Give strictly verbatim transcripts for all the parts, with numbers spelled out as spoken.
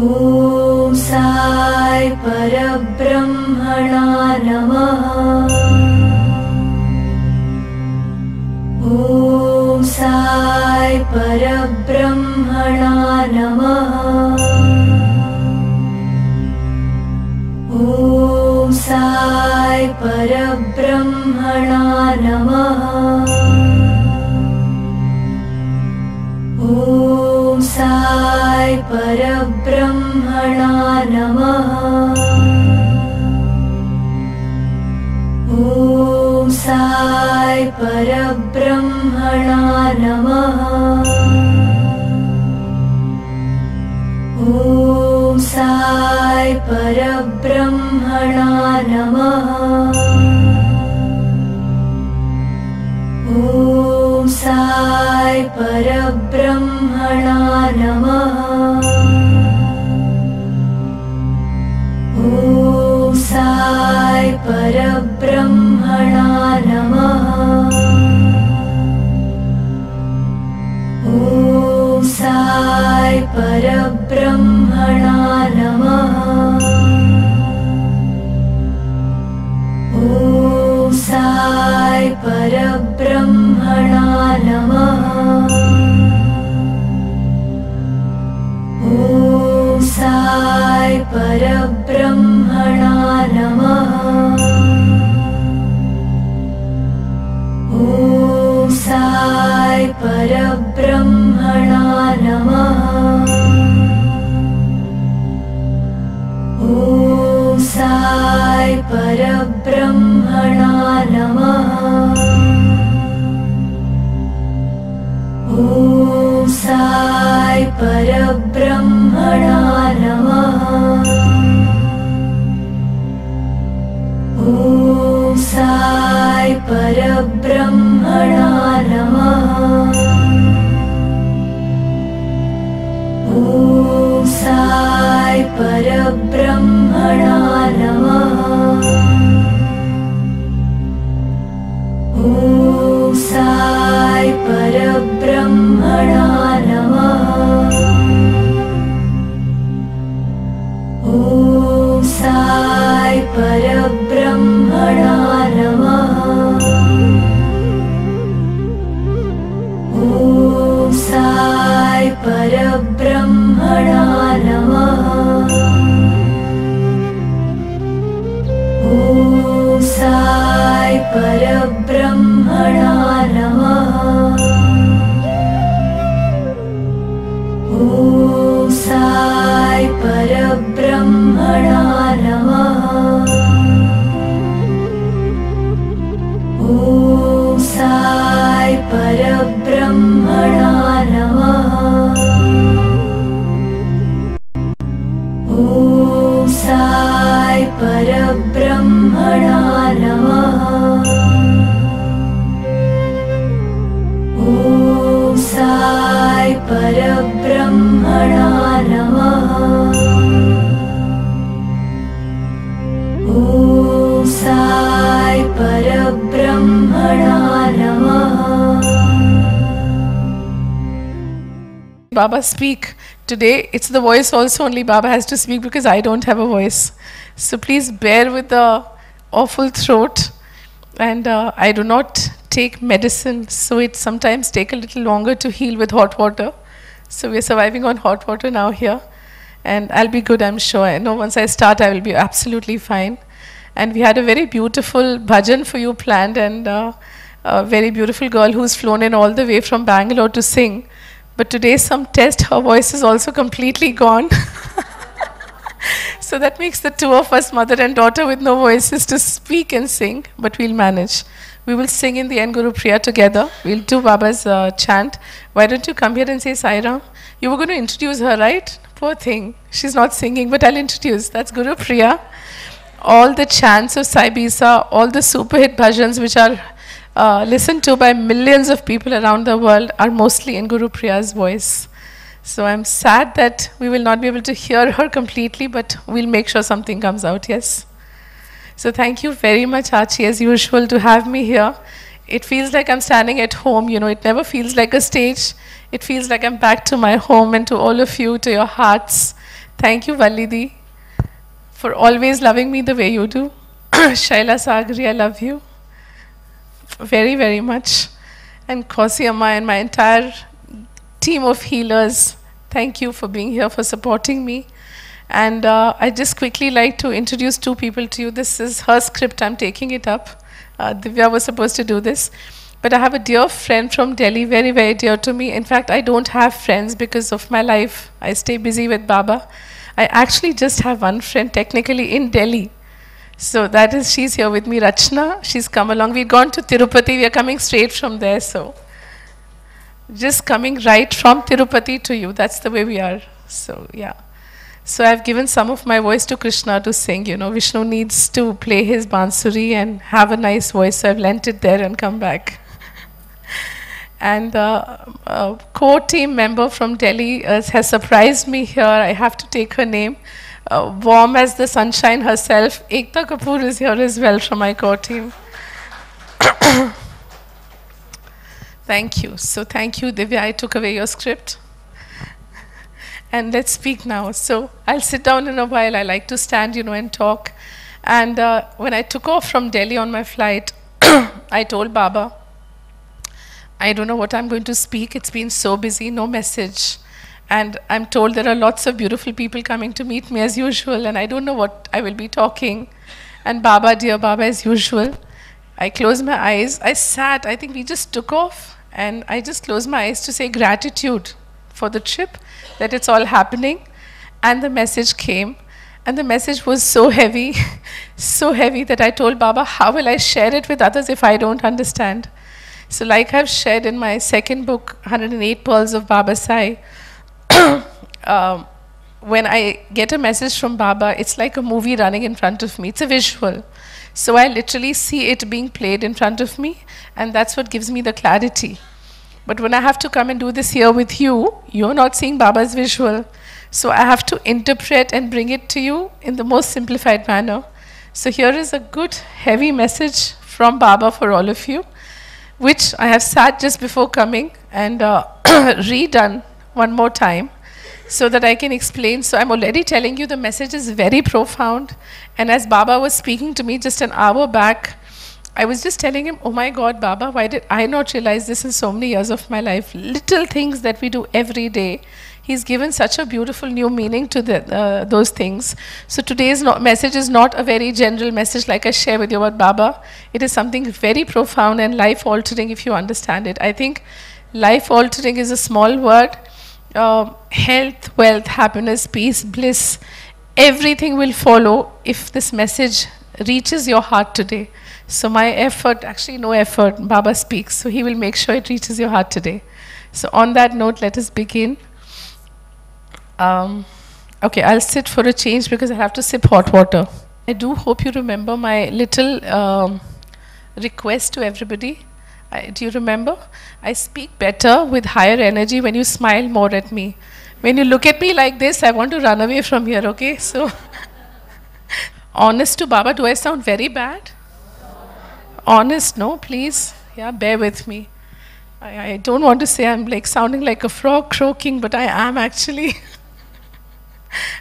Om Sai Parabrahmana Namaha. Om Sai Parabrahmana Namaha. Om Sai Parabrahmana Namaha. Om Sai Parabrahmana Namaha. Om Sai Parabrahmana Namaha. Om Sai Parabrahmana Namaha. Om Sai Parabrahmana Namaha. Om Sai Parabrahmana Namaha. Om Sai Parabrahmana Namaha. Om Sai Parabrahmana Namaha. Om Sai Parabrahmana Namaha. Om Sai Parabrahmana Namaha. Om Sai Parabrahmana Namaha. Om Sai Parabrahmana Namaha. Om Sai Parabrahmana Namaha. Om Sai Parabrahmana Namaha. Om Sai Parabrahmana Namaha. Om Sai Parabrahmana Namaha. Om Sai Parabrahmana Namaha. Om Sai Parabrahmana Parabrahmana Namaha. Om Sai Parabrahmana Namaha. Om Sai Parabrahmana Namaha. Om Sai Parabrahmana Namaha. Om Sai Parabrahmana Namaha. Om Sai Parabrahmana Namaha. Baba, speak. Today, it's the voice also only Baba has to speak because I don't have a voice. So please bear with the awful throat. And uh, I do not take medicine, so it sometimes takes a little longer to heal with hot water. So we're surviving on hot water now here. And I'll be good, I'm sure. I know once I start, I will be absolutely fine. And we had a very beautiful bhajan for you planned, and uh, a very beautiful girl who's flown in all the way from Bangalore to sing. But today, some test, her voice is also completely gone. So that makes the two of us, mother and daughter with no voices, to speak and sing, but we'll manage. We will sing in the end Guru Priya together. We'll do Baba's uh, chant. Why don't you come here and say Sairam? You were going to introduce her, right? Poor thing. She's not singing, but I'll introduce. That's Guru Priya. All the chants of Sai Bisa, all the super hit bhajans which are uh, listened to by millions of people around the world are mostly in Guru Priya's voice. So I'm sad that we will not be able to hear her completely, but we'll make sure something comes out, yes? So thank you very much, Archie, as usual, to have me here. it feels like I'm standing at home, you know, it never feels like a stage. It feels like I'm back to my home, and to all of you, to your hearts. Thank you, Vali Di, for always loving me the way you do. Shaila Sagri, I love you very, very much. And Kausi Amma and my entire team of healers, thank you for being here, for supporting me. And uh, I'd just quickly like to introduce two people to you. This is her script, I'm taking it up. Uh, Divya was supposed to do this. But I have a dear friend from Delhi, very, very dear to me. In fact, I don't have friends because of my life. I stay busy with Baba. I actually just have one friend technically in Delhi. So that is, she's here with me, Rachna. She's come along. We've gone to Tirupati. We are coming straight from there. So just coming right from Tirupati to you. That's the way we are. So, yeah. So I've given some of my voice to Krishna to sing, you know. Vishnu needs to play his Bansuri and have a nice voice. So I've lent it there and come back. And uh, a core team member from Delhi uh, has surprised me here. I have to take her name. Uh, warm as the sunshine herself. Ekta Kapoor is here as well from my core team. Thank you. So thank you, Divya. I took away your script. And let's speak now. So I'll sit down in a while. I like to stand, you know, and talk. And uh, when I took off from Delhi on my flight, I told Baba, I don't know what I'm going to speak. It's been so busy, no message. And I'm told there are lots of beautiful people coming to meet me as usual, and I don't know what I will be talking. And Baba, dear Baba, as usual, I closed my eyes. I sat, I think we just took off, and I just closed my eyes to say gratitude for the trip, that it's all happening. And the message came. And the message was so heavy, so heavy that I told Baba, how will I share it with others if I don't understand? So like I've shared in my second book, one oh eight Pearls of Baba Sai, um, when I get a message from Baba, it's like a movie running in front of me. It's a visual. So I literally see it being played in front of me, and that's what gives me the clarity. But when I have to come and do this here with you, you're not seeing Baba's visual. So I have to interpret and bring it to you in the most simplified manner. So here is a good, heavy message from Baba for all of you, which I have sat just before coming and uh, redone one more time so that I can explain. So I'm already telling you the message is very profound. And as Baba was speaking to me just an hour back, I was just telling him, oh my God, Baba, why did I not realize this in so many years of my life? Little things that we do every day. He's given such a beautiful new meaning to the, uh, those things. So today's no message is not a very general message like I share with you about Baba. It is something very profound and life-altering if you understand it. I think life-altering is a small word. Um, health, wealth, happiness, peace, bliss, everything will follow if this message reaches your heart today. So my effort, actually no effort, Baba speaks. So he will make sure it reaches your heart today. So on that note, let us begin. Um, okay, I'll sit for a change because I have to sip hot water. I do hope you remember my little um, request to everybody. I, do you remember? I speak better with higher energy when you smile more at me. When you look at me like this, I want to run away from here, okay? So, honest to Baba, do I sound very bad? Honest, no, please. Yeah, bear with me. I, I don't want to say I'm like sounding like a frog croaking, but I am actually.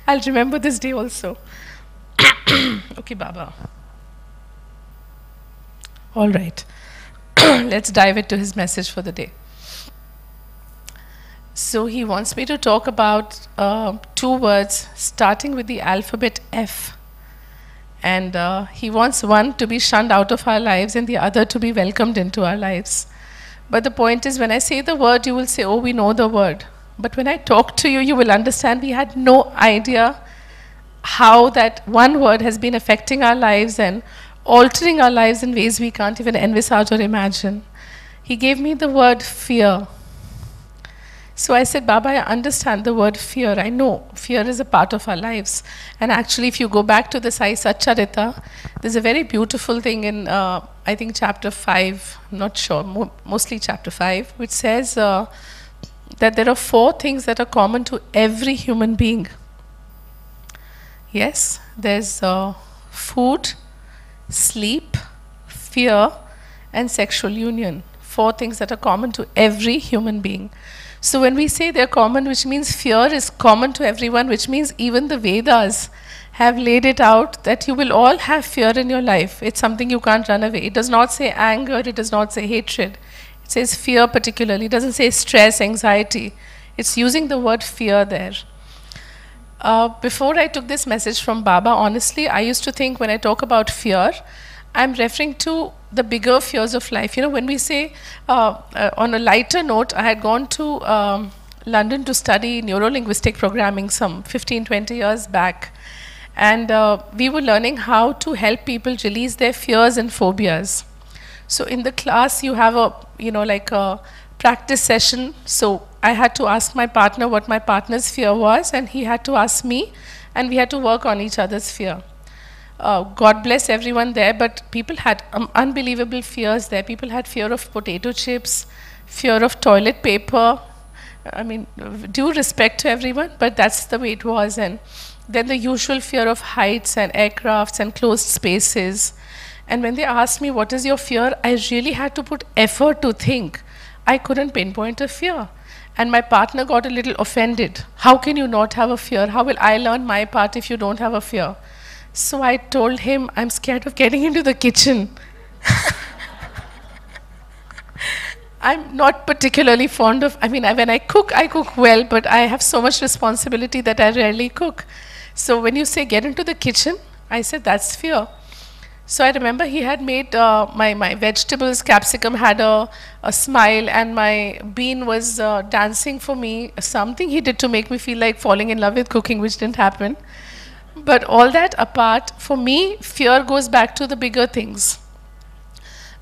I'll remember this day also. Okay, Baba. All right. Let's dive into his message for the day. So he wants me to talk about uh, two words starting with the alphabet F. And uh, he wants one to be shunned out of our lives and the other to be welcomed into our lives. But the point is, when I say the word, you will say, oh, we know the word. But when I talk to you, you will understand we had no idea how that one word has been affecting our lives and altering our lives in ways we can't even envisage or imagine. He gave me the word fear. So I said, Baba, I understand the word fear. I know fear is a part of our lives. And actually, if you go back to the Sai Satcharita, there's a very beautiful thing in, uh, I think, chapter five, I'm not sure, mo mostly chapter five, which says uh, that there are four things that are common to every human being. Yes, there's uh, food, sleep, fear, and sexual union. Four things that are common to every human being. So when we say they're common, which means fear is common to everyone, which means even the Vedas have laid it out that you will all have fear in your life. It's something you can't run away. It does not say anger, it does not say hatred. It says fear particularly. It doesn't say stress, anxiety. It's using the word fear there. Uh, before I took this message from Baba, honestly, I used to think when I talk about fear, I'm referring to the bigger fears of life. You know, when we say, uh, uh, on a lighter note, I had gone to um, London to study neuro-linguistic programming some fifteen, twenty years back. And uh, we were learning how to help people release their fears and phobias. So in the class, you have a, you know, like a practice session. So I had to ask my partner what my partner's fear was, and he had to ask me, and we had to work on each other's fear. Uh, God bless everyone there, but people had um, unbelievable fears there. People had fear of potato chips, fear of toilet paper. I mean, due respect to everyone, but that's the way it was. And then the usual fear of heights and aircrafts and closed spaces. And when they asked me, what is your fear? I really had to put effort to think. I couldn't pinpoint a fear. And my partner got a little offended. How can you not have a fear? How will I learn my part if you don't have a fear? So I told him, I'm scared of getting into the kitchen. I'm not particularly fond of, I mean, I, when I cook, I cook well, but I have so much responsibility that I rarely cook. So when you say, get into the kitchen, I said, that's fear. So I remember he had made uh, my, my vegetables, capsicum had a, a smile, and my bean was uh, dancing for me, something he did to make me feel like falling in love with cooking, which didn't happen. But all that apart, for me, fear goes back to the bigger things.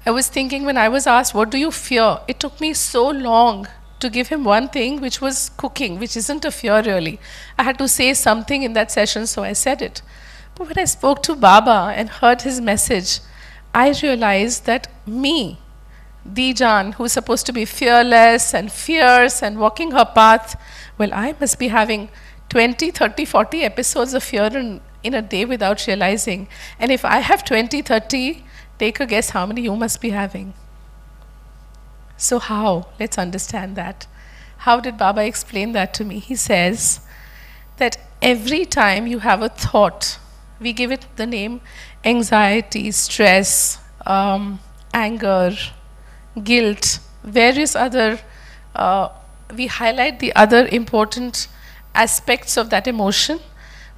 I was thinking when I was asked, what do you fear? It took me so long to give him one thing, which was cooking, which isn't a fear really. I had to say something in that session, so I said it. But when I spoke to Baba and heard his message, I realized that me, Dijan, who's supposed to be fearless and fierce and walking her path, well, I must be having twenty, thirty, forty episodes of fear in, in a day without realizing. And if I have twenty, thirty, take a guess how many you must be having. So how? Let's understand that. How did Baba explain that to me? He says that every time you have a thought, we give it the name anxiety, stress, um, anger, guilt, various other, uh, we highlight the other important aspects of that emotion,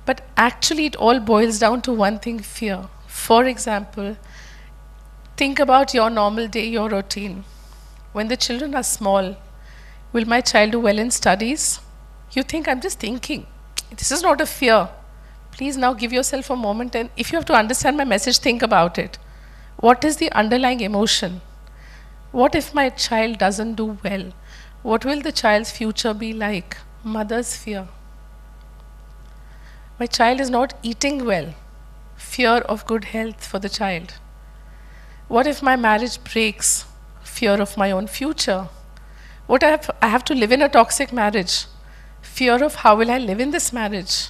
but actually it all boils down to one thing, fear. For example, think about your normal day, your routine. When the children are small, will my child do well in studies? You think, I'm just thinking. This is not a fear. Please now give yourself a moment, and if you have to understand my message, think about it. What is the underlying emotion? What if my child doesn't do well? What will the child's future be like? Mother's fear. My child is not eating well. Fear of good health for the child. What if my marriage breaks? Fear of my own future. What if I have to live in a toxic marriage? Fear of how will I live in this marriage?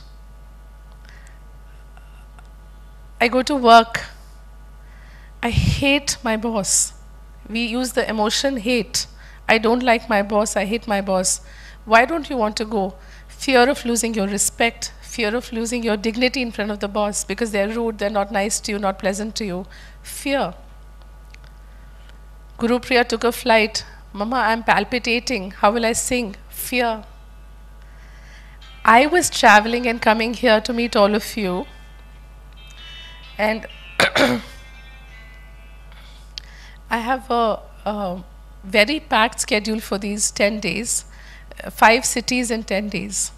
I go to work. I hate my boss. We use the emotion hate. I don't like my boss. I hate my boss. Why don't you want to go? Fear of losing your respect, fear of losing your dignity in front of the boss because they're rude, they're not nice to you, not pleasant to you. Fear. Guru Priya took a flight. Mama, I'm palpitating. How will I sing? Fear. I was traveling and coming here to meet all of you. And I have a, a very packed schedule for these ten days. Five cities in ten days.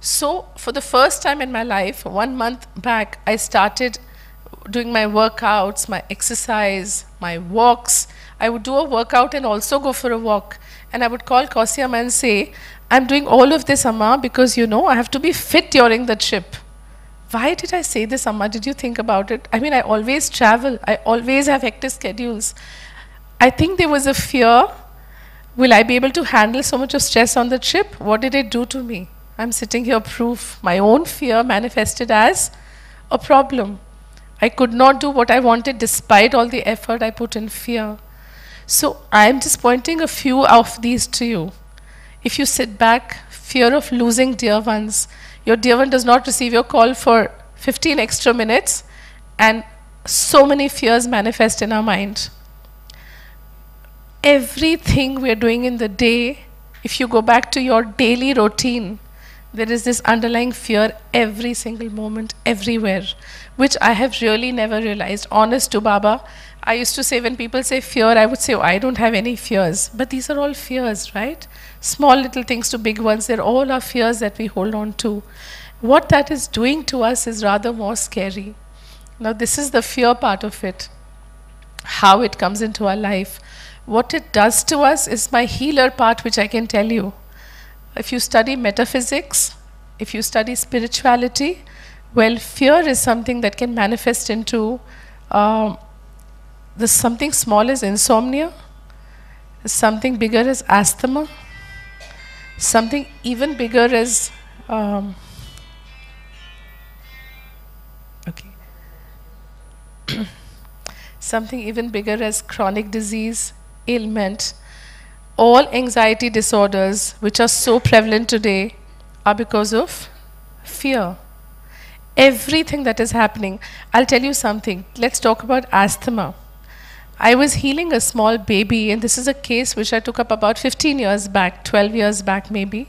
So for the first time in my life, one month back, I started doing my workouts, my exercise, my walks. I would do a workout and also go for a walk. And I would call Kausi Amma and say, I'm doing all of this, Amma, because you know I have to be fit during the trip. Why did I say this, Amma? Did you think about it? I mean, I always travel. I always have hectic schedules. I think there was a fear. Will I be able to handle so much of stress on the trip? What did it do to me? I'm sitting here, proof. My own fear manifested as a problem. I could not do what I wanted despite all the effort I put in fear. So I'm just pointing a few of these to you. If you sit back, fear of losing dear ones, your dear one does not receive your call for fifteen extra minutes, and so many fears manifest in our mind. Everything we're doing in the day, if you go back to your daily routine, there is this underlying fear every single moment, everywhere, which I have really never realized. Honest to Baba, I used to say when people say fear, I would say, oh, I don't have any fears. But these are all fears, right? Small little things to big ones. They're all our fears that we hold on to. What that is doing to us is rather more scary. Now, this is the fear part of it, how it comes into our life. What it does to us is my healer part, which I can tell you. If you study metaphysics, if you study spirituality, well, fear is something that can manifest into um, this something small as insomnia, something bigger as asthma, something even bigger as um, okay, something even bigger as chronic disease, ailment. All anxiety disorders which are so prevalent today are because of fear. Everything that is happening. I'll tell you something. Let's talk about asthma. I was healing a small baby, and this is a case which I took up about fifteen years back, twelve years back maybe.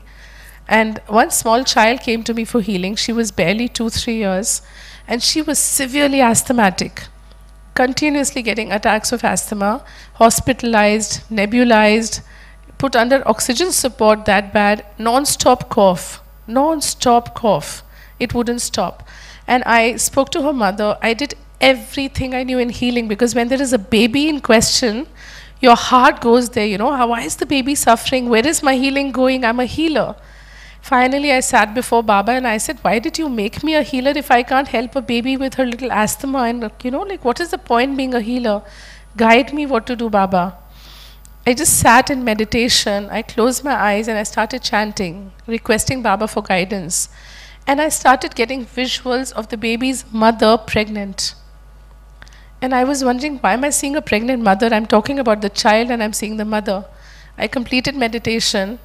And one small child came to me for healing. She was barely two, three years, and she was severely asthmatic. Continuously getting attacks of asthma, hospitalized, nebulized, put under oxygen support that bad, non-stop cough, non-stop cough. It wouldn't stop. And I spoke to her mother. I did everything I knew in healing, because when there is a baby in question, your heart goes there, you know, why is the baby suffering? Where is my healing going? I'm a healer. Finally, I sat before Baba and I said, why did you make me a healer if I can't help a baby with her little asthma? And, you know, like, what is the point being a healer? Guide me what to do, Baba. I just sat in meditation. I closed my eyes and I started chanting, requesting Baba for guidance. And I started getting visuals of the baby's mother pregnant. And I was wondering, why am I seeing a pregnant mother? I'm talking about the child and I'm seeing the mother. I completed meditation.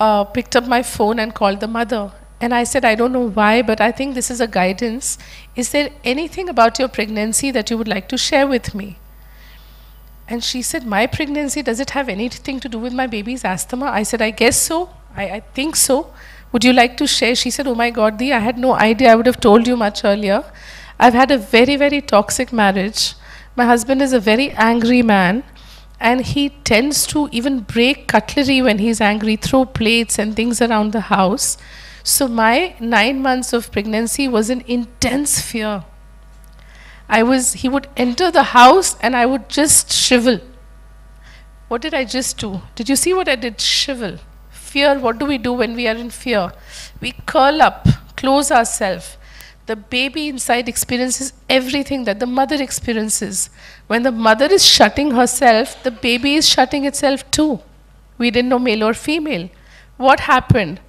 Uh, picked up my phone and called the mother. And I said, I don't know why, but I think this is a guidance. Is there anything about your pregnancy that you would like to share with me? And she said, my pregnancy, does it have anything to do with my baby's asthma? I said, I guess so. I, I think so. Would you like to share? She said, oh my God, Di, I had no idea. I would have told you much earlier. I've had a very, very toxic marriage. My husband is a very angry man. And he tends to even break cutlery when he's angry, throw plates and things around the house. So my nine months of pregnancy was an intense fear. I was, he would enter the house and I would just shivel. What did I just do? Did you see what I did? Shivel. Fear, what do we do when we are in fear? We curl up, close ourselves. The baby inside experiences everything that the mother experiences. When the mother is shutting herself, the baby is shutting itself too. We didn't know male or female. What happened?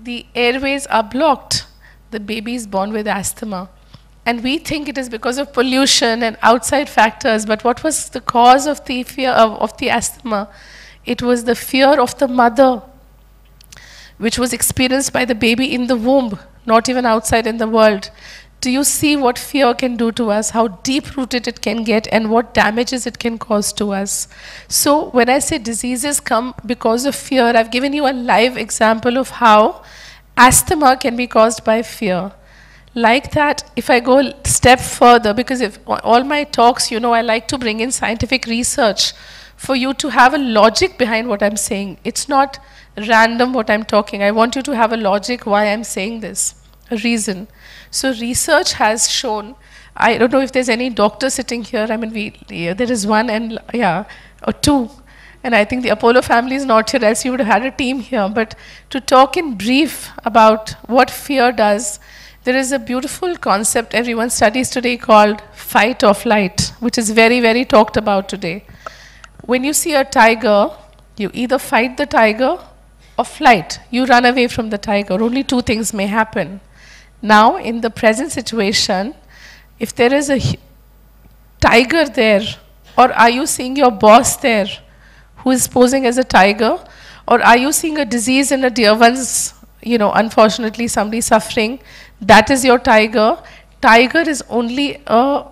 The airways are blocked. The baby is born with asthma. And we think it is because of pollution and outside factors, but what was the cause of the fear of, of the asthma? It was the fear of the mother, which was experienced by the baby in the womb, not even outside in the world. Do you see what fear can do to us, how deep-rooted it can get, and what damages it can cause to us? So when I say diseases come because of fear, I've given you a live example of how asthma can be caused by fear. Like that, if I go a step further, because if all my talks, you know, I like to bring in scientific research for you to have a logic behind what I'm saying. It's not random what I'm talking. I want you to have a logic why I'm saying this, a reason. So research has shown, I don't know if there's any doctor sitting here, I mean, we, yeah, there is one and, yeah, or two, and I think the Apollo family is not here, else you would have had a team here, but to talk in brief about what fear does, there is a beautiful concept everyone studies today called fight or flight, which is very, very talked about today. When you see a tiger, you either fight the tiger or flight, you run away from the tiger. Only two things may happen. Now, in the present situation, if there is a tiger there, Or are you seeing your boss there who is posing as a tiger? Or are you seeing a disease in a dear one's, you know, unfortunately somebody suffering? That is your tiger. Tiger is only a,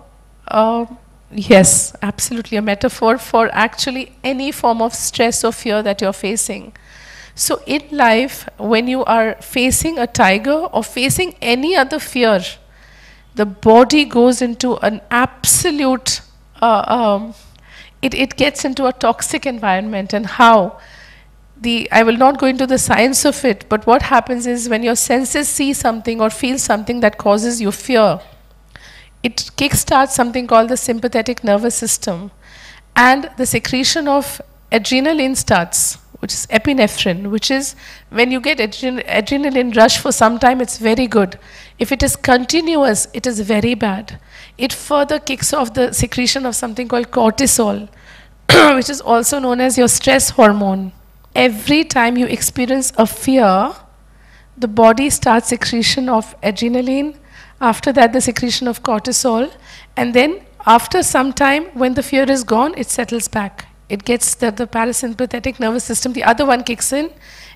a, yes, absolutely a metaphor for actually any form of stress or fear that you're facing. So in life, when you are facing a tiger or facing any other fear, the body goes into an absolute, uh, um, it, it gets into a toxic environment. And how? The, I will not go into the science of it, but what happens is when your senses see something or feel something that causes you fear, it kickstarts something called the sympathetic nervous system. And the secretion of adrenaline starts, which is epinephrine, which is when you get adren adrenaline rush for some time, it's very good. If it is continuous, it is very bad. It further kicks off the secretion of something called cortisol, which is also known as your stress hormone. Every time you experience a fear, the body starts secretion of adrenaline, after that the secretion of cortisol, and then after some time when the fear is gone, it settles back. It gets the, the parasympathetic nervous system, the other one kicks in,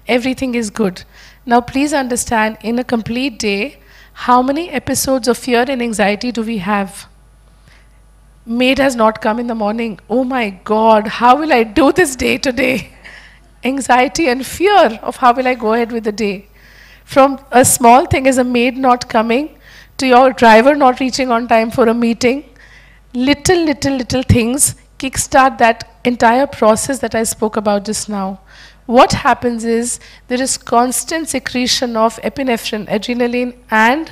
everything is good. Now please understand, in a complete day, how many episodes of fear and anxiety do we have? Maid has not come in the morning, oh my God, how will I do this day today? Anxiety and fear of how will I go ahead with the day. From a small thing as a maid not coming, to your driver not reaching on time for a meeting, little, little, little things kickstart that entire process that I spoke about just now. What happens is, there is constant secretion of epinephrine, adrenaline and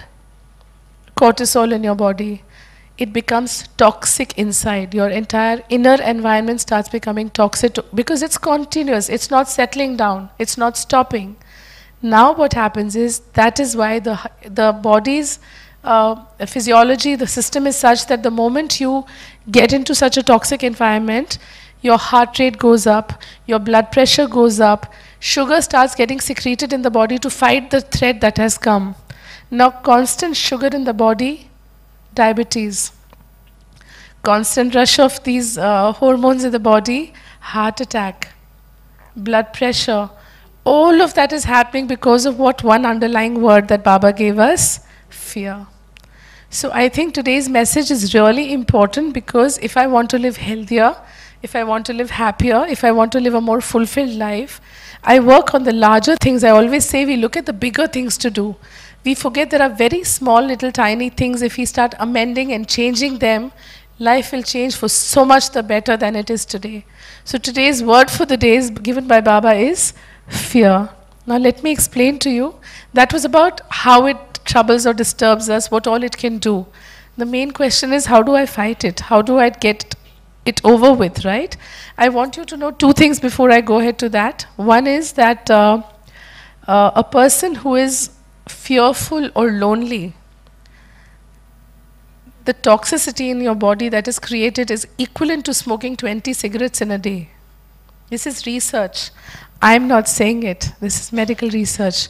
cortisol in your body. It becomes toxic inside. Your entire inner environment starts becoming toxic because it's continuous. It's not settling down. It's not stopping. Now what happens is, that is why the, the body's uh, physiology, the system is such that the moment you get into such a toxic environment, your heart rate goes up, your blood pressure goes up, sugar starts getting secreted in the body to fight the threat that has come. Now constant sugar in the body, diabetes, constant rush of these uh, hormones in the body, heart attack, blood pressure, all of that is happening because of what one underlying word that Baba gave us, fear. So I think today's message is really important, because if I want to live healthier, if I want to live happier, if I want to live a more fulfilled life, I work on the larger things. I always say we look at the bigger things to do. We forget there are very small, little, tiny things. If we start amending and changing them, life will change for so much the better than it is today. So today's word for the day is given by Baba is fear. Now let me explain to you. That was about how it troubles or disturbs us, what all it can do. The main question is, how do I fight it? How do I get it over with, right? I want you to know two things before I go ahead to that. One is that uh, uh, a person who is fearful or lonely, the toxicity in your body that is created is equivalent to smoking twenty cigarettes in a day. This is research. I'm not saying it. This is medical research.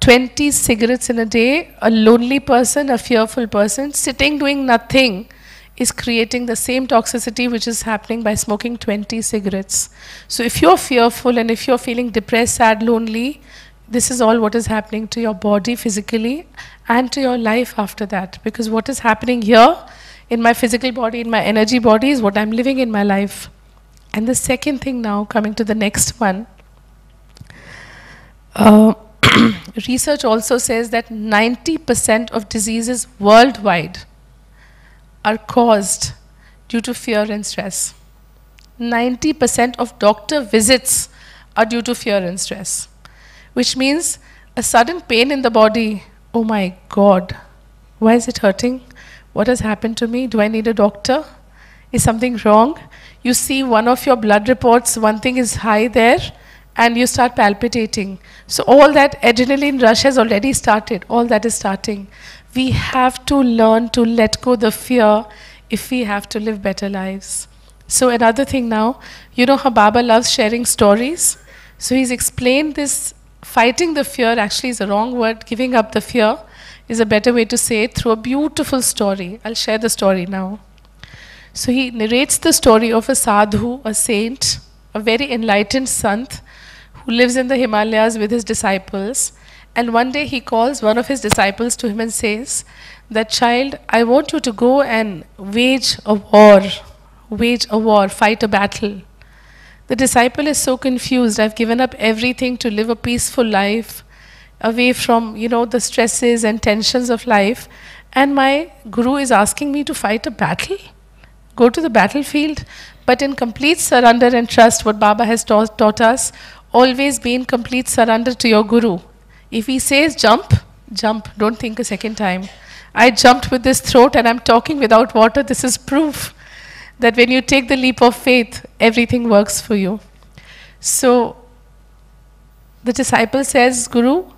twenty cigarettes in a day, a lonely person, a fearful person, sitting doing nothing, is creating the same toxicity which is happening by smoking twenty cigarettes. So if you're fearful and if you're feeling depressed, sad, lonely, this is all what is happening to your body physically and to your life after that. Because what is happening here in my physical body, in my energy body, is what I'm living in my life. And the second thing now, coming to the next one, uh, research also says that ninety percent of diseases worldwide are caused due to fear and stress. ninety percent of doctor visits are due to fear and stress, which means a sudden pain in the body. Oh my God, why is it hurting? What has happened to me? Do I need a doctor? Is something wrong? You see one of your blood reports, one thing is high there, and you start palpitating. So all that adrenaline rush has already started. All that is starting. We have to learn to let go the fear if we have to live better lives. So another thing now, you know how Baba loves sharing stories? So he's explained this, fighting the fear actually is a wrong word, giving up the fear is a better way to say it, through a beautiful story. I'll share the story now. So he narrates the story of a sadhu, a saint, a very enlightened sant who lives in the Himalayas with his disciples. And one day he calls one of his disciples to him and says that, child, I want you to go and wage a war, wage a war, fight a battle. The disciple is so confused. I've given up everything to live a peaceful life, away from, you know, the stresses and tensions of life. And my guru is asking me to fight a battle, go to the battlefield, but in complete surrender and trust, what Baba has ta taught us, always be in complete surrender to your guru. If he says jump, jump, don't think a second time. I jumped with this throat and I'm talking without water. This is proof that when you take the leap of faith, everything works for you. So the disciple says, Guru,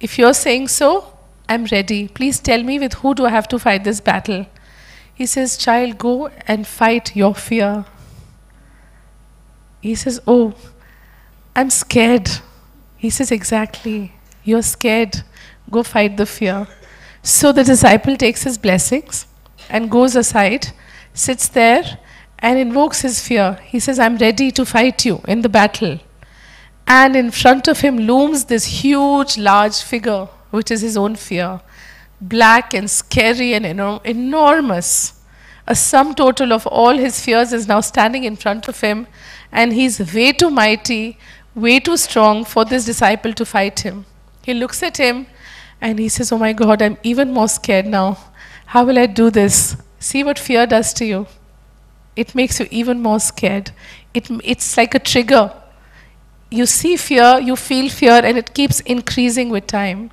if you're saying so, I'm ready. Please tell me with who do I have to fight this battle? He says, child, go and fight your fear. He says, oh, I'm scared. He says, exactly. You're scared. Go fight the fear. So the disciple takes his blessings and goes aside, sits there and invokes his fear. He says, I'm ready to fight you in the battle. And in front of him looms this huge, large figure, which is his own fear. Black and scary and eno- enormous. A sum total of all his fears is now standing in front of him, and he's way too mighty, way too strong for this disciple to fight him. He looks at him and he says, oh my God, I'm even more scared now. How will I do this? See what fear does to you. It makes you even more scared. It, it's like a trigger. You see fear, you feel fear, and it keeps increasing with time.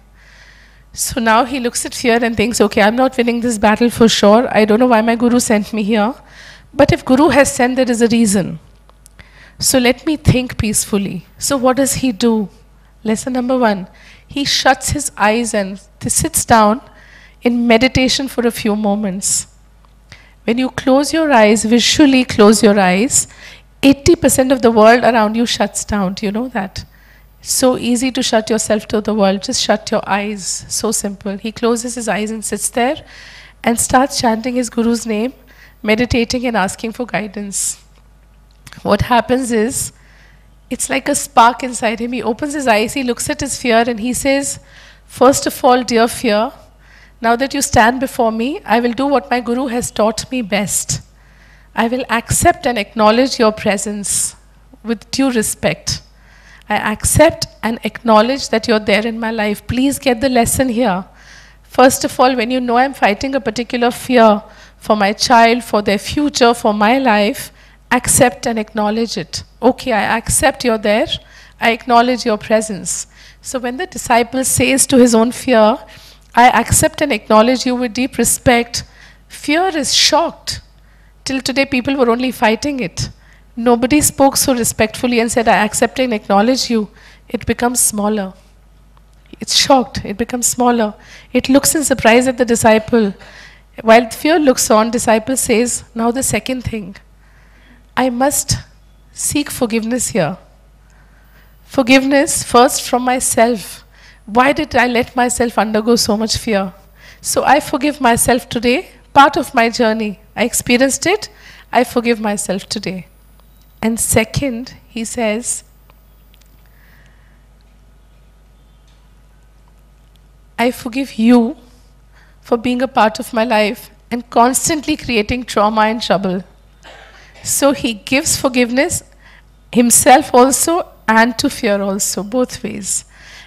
So now he looks at fear and thinks, okay, I'm not winning this battle for sure. I don't know why my Guru sent me here. But if Guru has sent, there is a reason. So let me think peacefully. So what does he do? Lesson number one, he shuts his eyes and sits down in meditation for a few moments. When you close your eyes, visually close your eyes, eighty percent of the world around you shuts down. Do you know that? It's so easy to shut yourself to the world. Just shut your eyes. So simple. He closes his eyes and sits there and starts chanting his Guru's name, meditating and asking for guidance. What happens is, it's like a spark inside him. He opens his eyes, he looks at his fear and he says, first of all, dear fear, now that you stand before me, I will do what my Guru has taught me best. I will accept and acknowledge your presence with due respect. I accept and acknowledge that you're there in my life. Please get the lesson here. First of all, when you know I'm fighting a particular fear for my child, for their future, for my life, accept and acknowledge it. Okay, I accept you're there. I acknowledge your presence. So when the disciple says to his own fear, I accept and acknowledge you with deep respect, fear is shocked. Till today, people were only fighting it. Nobody spoke so respectfully and said, I accept and acknowledge you. It becomes smaller. It's shocked. It becomes smaller. It looks in surprise at the disciple. While fear looks on, disciple says, now the second thing. I must seek forgiveness here. Forgiveness first from myself. Why did I let myself undergo so much fear? So I forgive myself today. Part of my journey. I experienced it. I forgive myself today. And second, he says, I forgive you for being a part of my life and constantly creating trauma and trouble. So he gives forgiveness himself also and to fear also, both ways.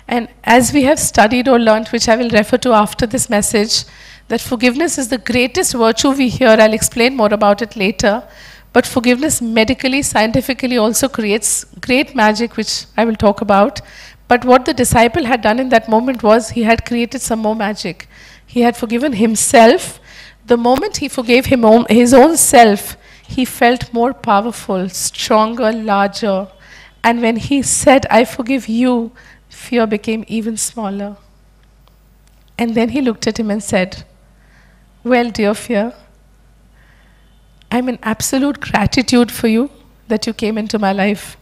And as we have studied or learned, which I will refer to after this message, that forgiveness is the greatest virtue we hear. I'll explain more about it later. But forgiveness medically, scientifically also creates great magic, which I will talk about. But what the disciple had done in that moment was he had created some more magic. He had forgiven himself. The moment he forgave him own, his own self, he felt more powerful, stronger, larger. And when he said, I forgive you, fear became even smaller. And then he looked at him and said, well, dear fear, I'm in absolute gratitude for you that you came into my life.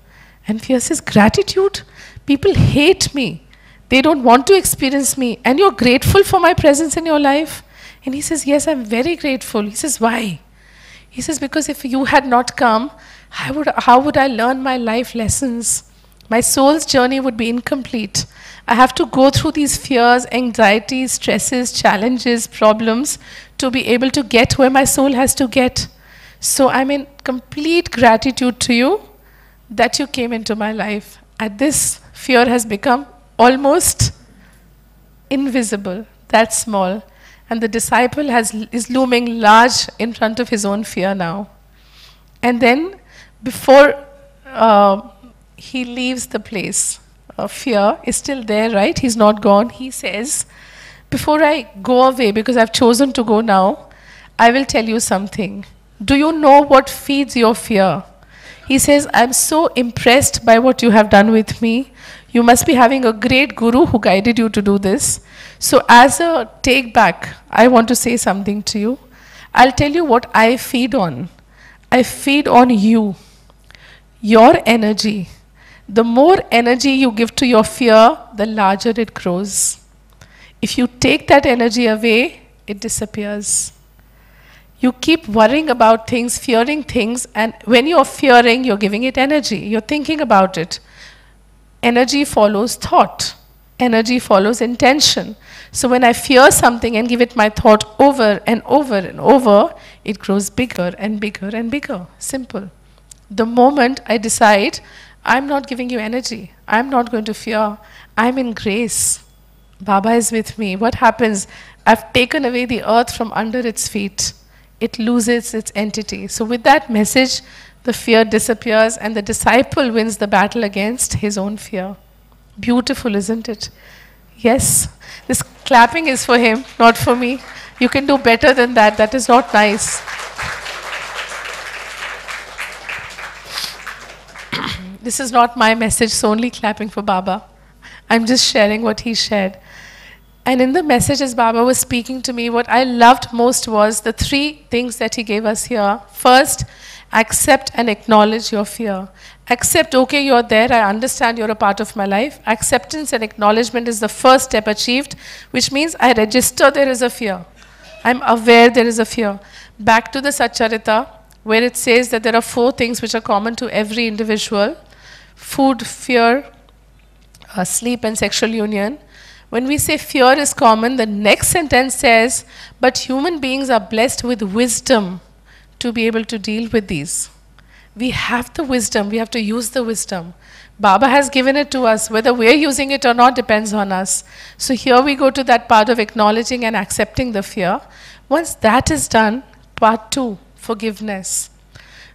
And fear says, gratitude? People hate me. They don't want to experience me. And you're grateful for my presence in your life? And he says, yes, I'm very grateful. He says, why? He says, because if you had not come, I would, how would I learn my life lessons? My soul's journey would be incomplete. I have to go through these fears, anxieties, stresses, challenges, problems to be able to get where my soul has to get. So I'm in complete gratitude to you that you came into my life. At this, fear has become almost invisible, that small. And the disciple has, is looming large in front of his own fear now. And then before uh, he leaves the place, uh, fear is still there, right? He's not gone. He says, before I go away, because I've chosen to go now, I will tell you something. Do you know what feeds your fear? He says, I'm so impressed by what you have done with me. You must be having a great guru who guided you to do this. So as a take back, I want to say something to you. I'll tell you what I feed on. I feed on you, your energy. The more energy you give to your fear, the larger it grows. If you take that energy away, it disappears. You keep worrying about things, fearing things, and when you're fearing, you're giving it energy. You're thinking about it. Energy follows thought. Energy follows intention. So when I fear something and give it my thought over and over and over, it grows bigger and bigger and bigger. Simple. The moment I decide, I'm not giving you energy. I'm not going to fear. I'm in grace. Baba is with me. What happens? I've taken away the earth from under its feet. It loses its entity. So with that message, the fear disappears and the disciple wins the battle against his own fear. Beautiful, isn't it? Yes. This clapping is for him, not for me. You can do better than that. That is not nice. This is not my message, so only clapping for Baba. I'm just sharing what he shared. And in the message as Baba was speaking to me, what I loved most was the three things that he gave us here. First, accept and acknowledge your fear. Accept, okay, you're there, I understand you're a part of my life. Acceptance and acknowledgement is the first step achieved, which means I register there is a fear. I'm aware there is a fear. Back to the Satcharita, where it says that there are four things which are common to every individual. Food, fear, uh, sleep and sexual union. When we say fear is common, the next sentence says, but human beings are blessed with wisdom to be able to deal with these. We have the wisdom, we have to use the wisdom. Baba has given it to us, whether we're using it or not depends on us. So here we go to that part of acknowledging and accepting the fear. Once that is done, part two, forgiveness.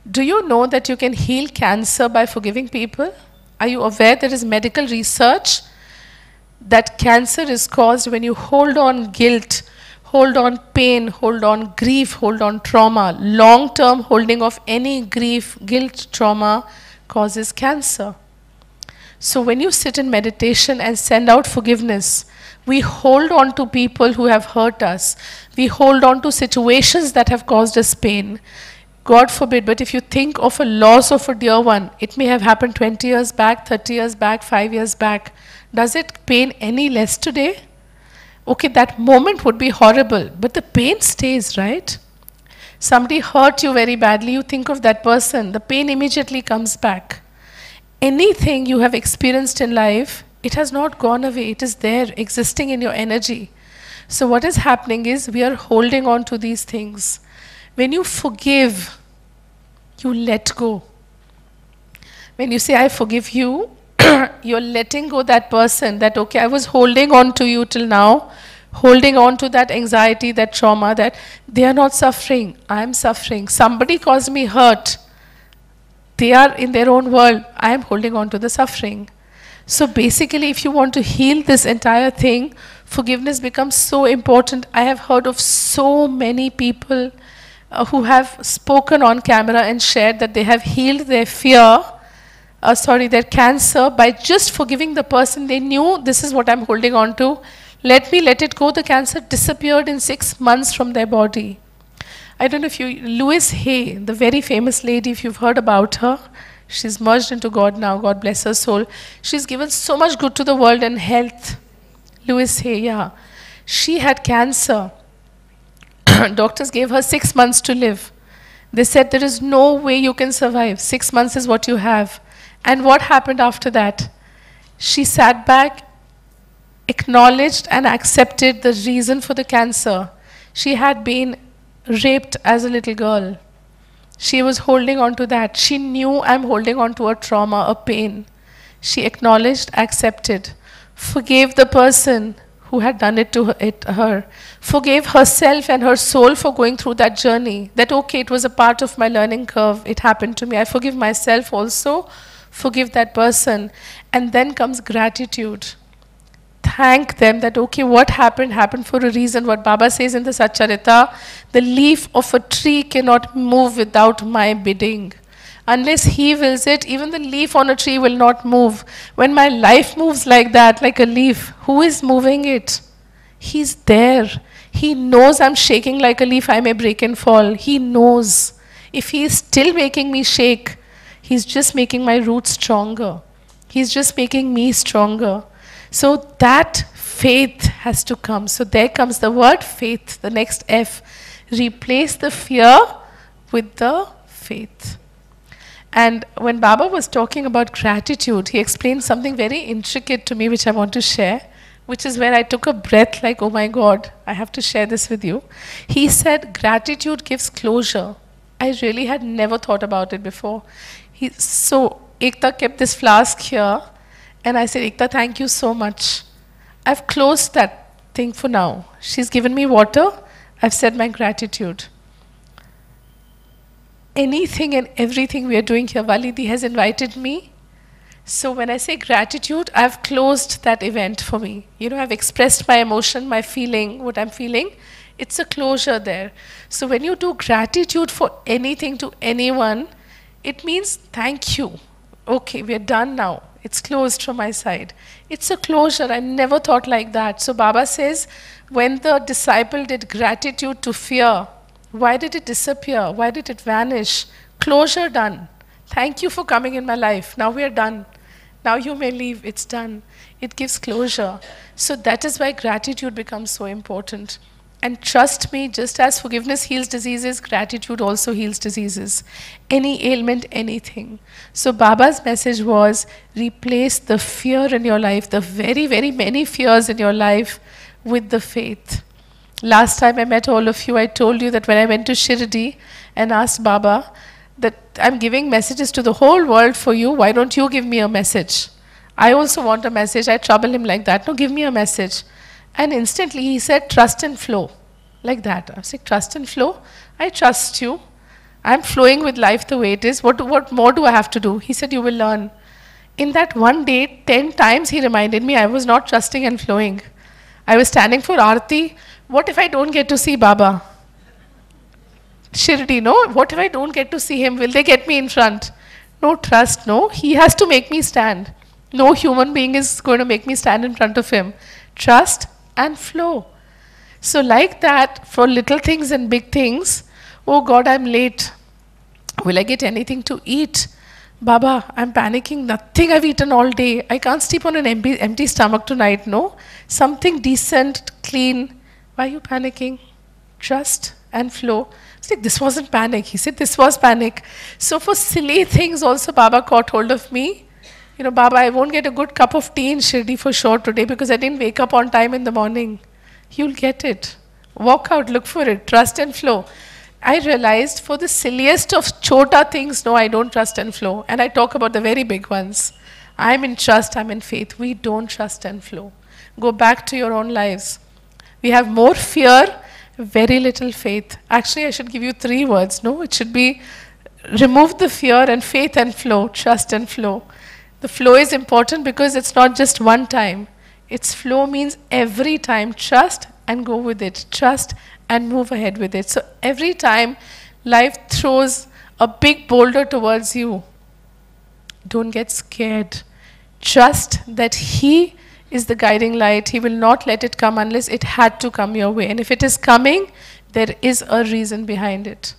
Do you know that you can heal cancer by forgiving people? Are you aware there is medical research that cancer is caused when you hold on guilt, hold on pain, hold on grief, hold on trauma. Long-term holding of any grief, guilt, trauma causes cancer. So when you sit in meditation and send out forgiveness, we hold on to people who have hurt us. We hold on to situations that have caused us pain. God forbid, but if you think of a loss of a dear one, it may have happened twenty years back, thirty years back, five years back. Does it pain any less today? Okay, that moment would be horrible, but the pain stays, right? Somebody hurt you very badly, you think of that person, the pain immediately comes back. Anything you have experienced in life, it has not gone away, it is there, existing in your energy. So what is happening is, we are holding on to these things. When you forgive, you let go. When you say, I forgive you, you're letting go that person, that okay, I was holding on to you till now, holding on to that anxiety, that trauma, that they are not suffering, I'm suffering. Somebody caused me hurt. They are in their own world. I am holding on to the suffering. So basically, if you want to heal this entire thing, forgiveness becomes so important. I have heard of so many people uh, who have spoken on camera and shared that they have healed their fear, Uh, sorry, their cancer by just forgiving the person. They knew this is what I'm holding on to. Let me let it go. The cancer disappeared in six months from their body. I don't know if you, Louis Hay, the very famous lady, if you've heard about her, she's merged into God now, God bless her soul. She's given so much good to the world and health. Louis Hay, yeah. She had cancer. Doctors gave her six months to live. They said, there is no way you can survive. Six months is what you have. And what happened after that? She sat back, acknowledged and accepted the reason for the cancer. She had been raped as a little girl. She was holding on to that. She knew, I'm holding on to a trauma, a pain. She acknowledged, accepted, forgave the person who had done it to her, it, her, forgave herself and her soul for going through that journey. That, okay, it was a part of my learning curve. It happened to me. I forgive myself also, forgive that person. And then comes gratitude. Thank them that, okay, what happened, happened for a reason. What Baba says in the Satcharita, the leaf of a tree cannot move without my bidding. Unless he wills it, even the leaf on a tree will not move. When my life moves like that, like a leaf, who is moving it? He's there. He knows I'm shaking like a leaf, I may break and fall. He knows. If he is still making me shake, he's just making my roots stronger. He's just making me stronger. So that faith has to come. So there comes the word faith, the next F. Replace the fear with the faith. And when Baba was talking about gratitude, he explained something very intricate to me, which I want to share, which is where I took a breath like, oh my God, I have to share this with you. He said, gratitude gives closure. I really had never thought about it before. He, so Ekta kept this flask here, and I said, Ekta, thank you so much. I've closed that thing for now. She's given me water. I've said my gratitude. Anything and everything we are doing here, Vali Di has invited me. So when I say gratitude, I've closed that event for me. You know, I've expressed my emotion, my feeling, what I'm feeling. It's a closure there. So when you do gratitude for anything to anyone, it means thank you. Okay, we're done now. It's closed from my side. It's a closure. I never thought like that. So Baba says, when the disciple did gratitude to fear, why did it disappear? Why did it vanish? Closure done. Thank you for coming in my life. Now we are done. Now you may leave. It's done. It gives closure. So that is why gratitude becomes so important. And trust me, just as forgiveness heals diseases, gratitude also heals diseases. Any ailment, anything. So Baba's message was, replace the fear in your life, the very, very many fears in your life, with the faith. Last time I met all of you, I told you that when I went to Shirdi and asked Baba that I'm giving messages to the whole world for you, why don't you give me a message? I also want a message. I trouble him like that. No, give me a message. And instantly he said, trust and flow. Like that. I said, trust and flow. I trust you. I'm flowing with life the way it is. What, what more do I have to do? He said, you will learn. In that one day, ten times he reminded me I was not trusting and flowing. I was standing for Aarti. What if I don't get to see Baba? Shirdi, no? What if I don't get to see him? Will they get me in front? No trust, no. He has to make me stand. No human being is going to make me stand in front of him. Trust and flow. So like that, for little things and big things, oh God, I'm late. Will I get anything to eat? Baba, I'm panicking, nothing I've eaten all day. I can't sleep on an empty, empty stomach tonight, no? Something decent, clean. Why are you panicking? Trust and flow. It's like, this wasn't panic. He said, this was panic. So for silly things also, Baba caught hold of me. You know, Baba, I won't get a good cup of tea in Shirdi for sure today because I didn't wake up on time in the morning. You'll get it. Walk out, look for it. Trust and flow. I realized for the silliest of chota things, no, I don't trust and flow. And I talk about the very big ones. I'm in trust, I'm in faith. We don't trust and flow. Go back to your own lives. We have more fear, very little faith. Actually, I should give you three words, no? It should be remove the fear and faith and flow, trust and flow. The flow is important because it's not just one time. Its flow means every time. Trust and go with it. Trust and move ahead with it. So every time life throws a big boulder towards you, don't get scared. Trust that He is the guiding light. He will not let it come unless it had to come your way. And if it is coming, there is a reason behind it.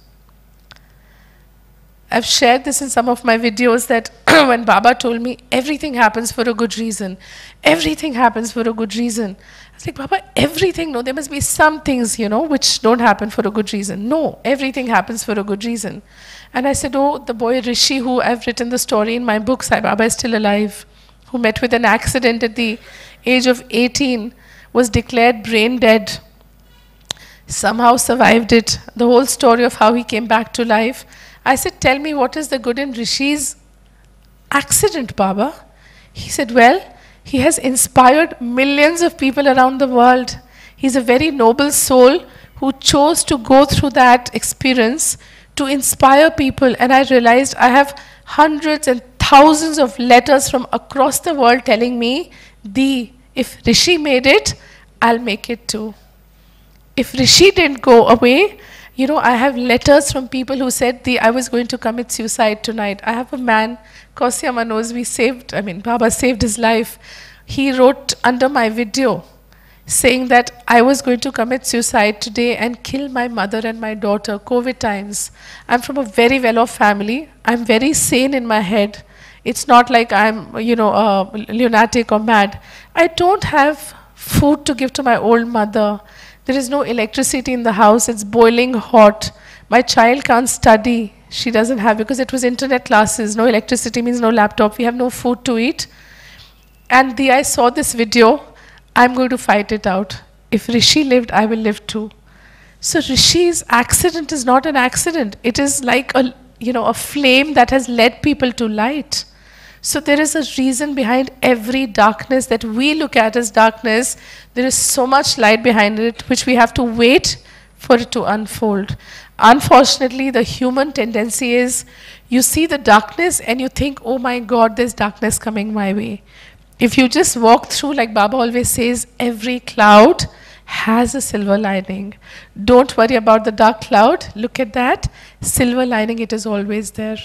I've shared this in some of my videos that when Baba told me, everything happens for a good reason. Everything happens for a good reason. I was like, Baba, everything? No, there must be some things, you know, which don't happen for a good reason. No, everything happens for a good reason. And I said, oh, the boy Rishi, who I've written the story in my book, Sai Baba is still alive, who met with an accident at the age of eighteen, was declared brain dead, somehow survived it, the whole story of how he came back to life. I said, tell me, what is the good in Rishi's accident, Baba? He said, well, he has inspired millions of people around the world. He's a very noble soul who chose to go through that experience to inspire people. And I realized I have hundreds and thousands of letters from across the world telling me, Di, if Rishi made it, I'll make it too. If Rishi didn't go away, you know, I have letters from people who said, the, I was going to commit suicide tonight. I have a man, Kausi Amma knows, we saved, I mean, Baba saved his life. He wrote under my video saying that I was going to commit suicide today and kill my mother and my daughter, COVID times. I'm from a very well-off family. I'm very sane in my head. It's not like I'm, you know, uh, lunatic or mad. I don't have food to give to my old mother. There is no electricity in the house, it's boiling hot. My child can't study, she doesn't have, because it was internet classes, no electricity means no laptop, we have no food to eat. And the, I saw this video, I'm going to fight it out. If Rishi lived, I will live too. So Rishi's accident is not an accident, it is like a, you know, a flame that has led people to light. So there is a reason behind every darkness that we look at as darkness. There is so much light behind it, which we have to wait for it to unfold. Unfortunately, the human tendency is, you see the darkness and you think, oh my God, there's darkness coming my way. If you just walk through, like Baba always says, every cloud has a silver lining. Don't worry about the dark cloud. Look at that. Silver lining, it is always there.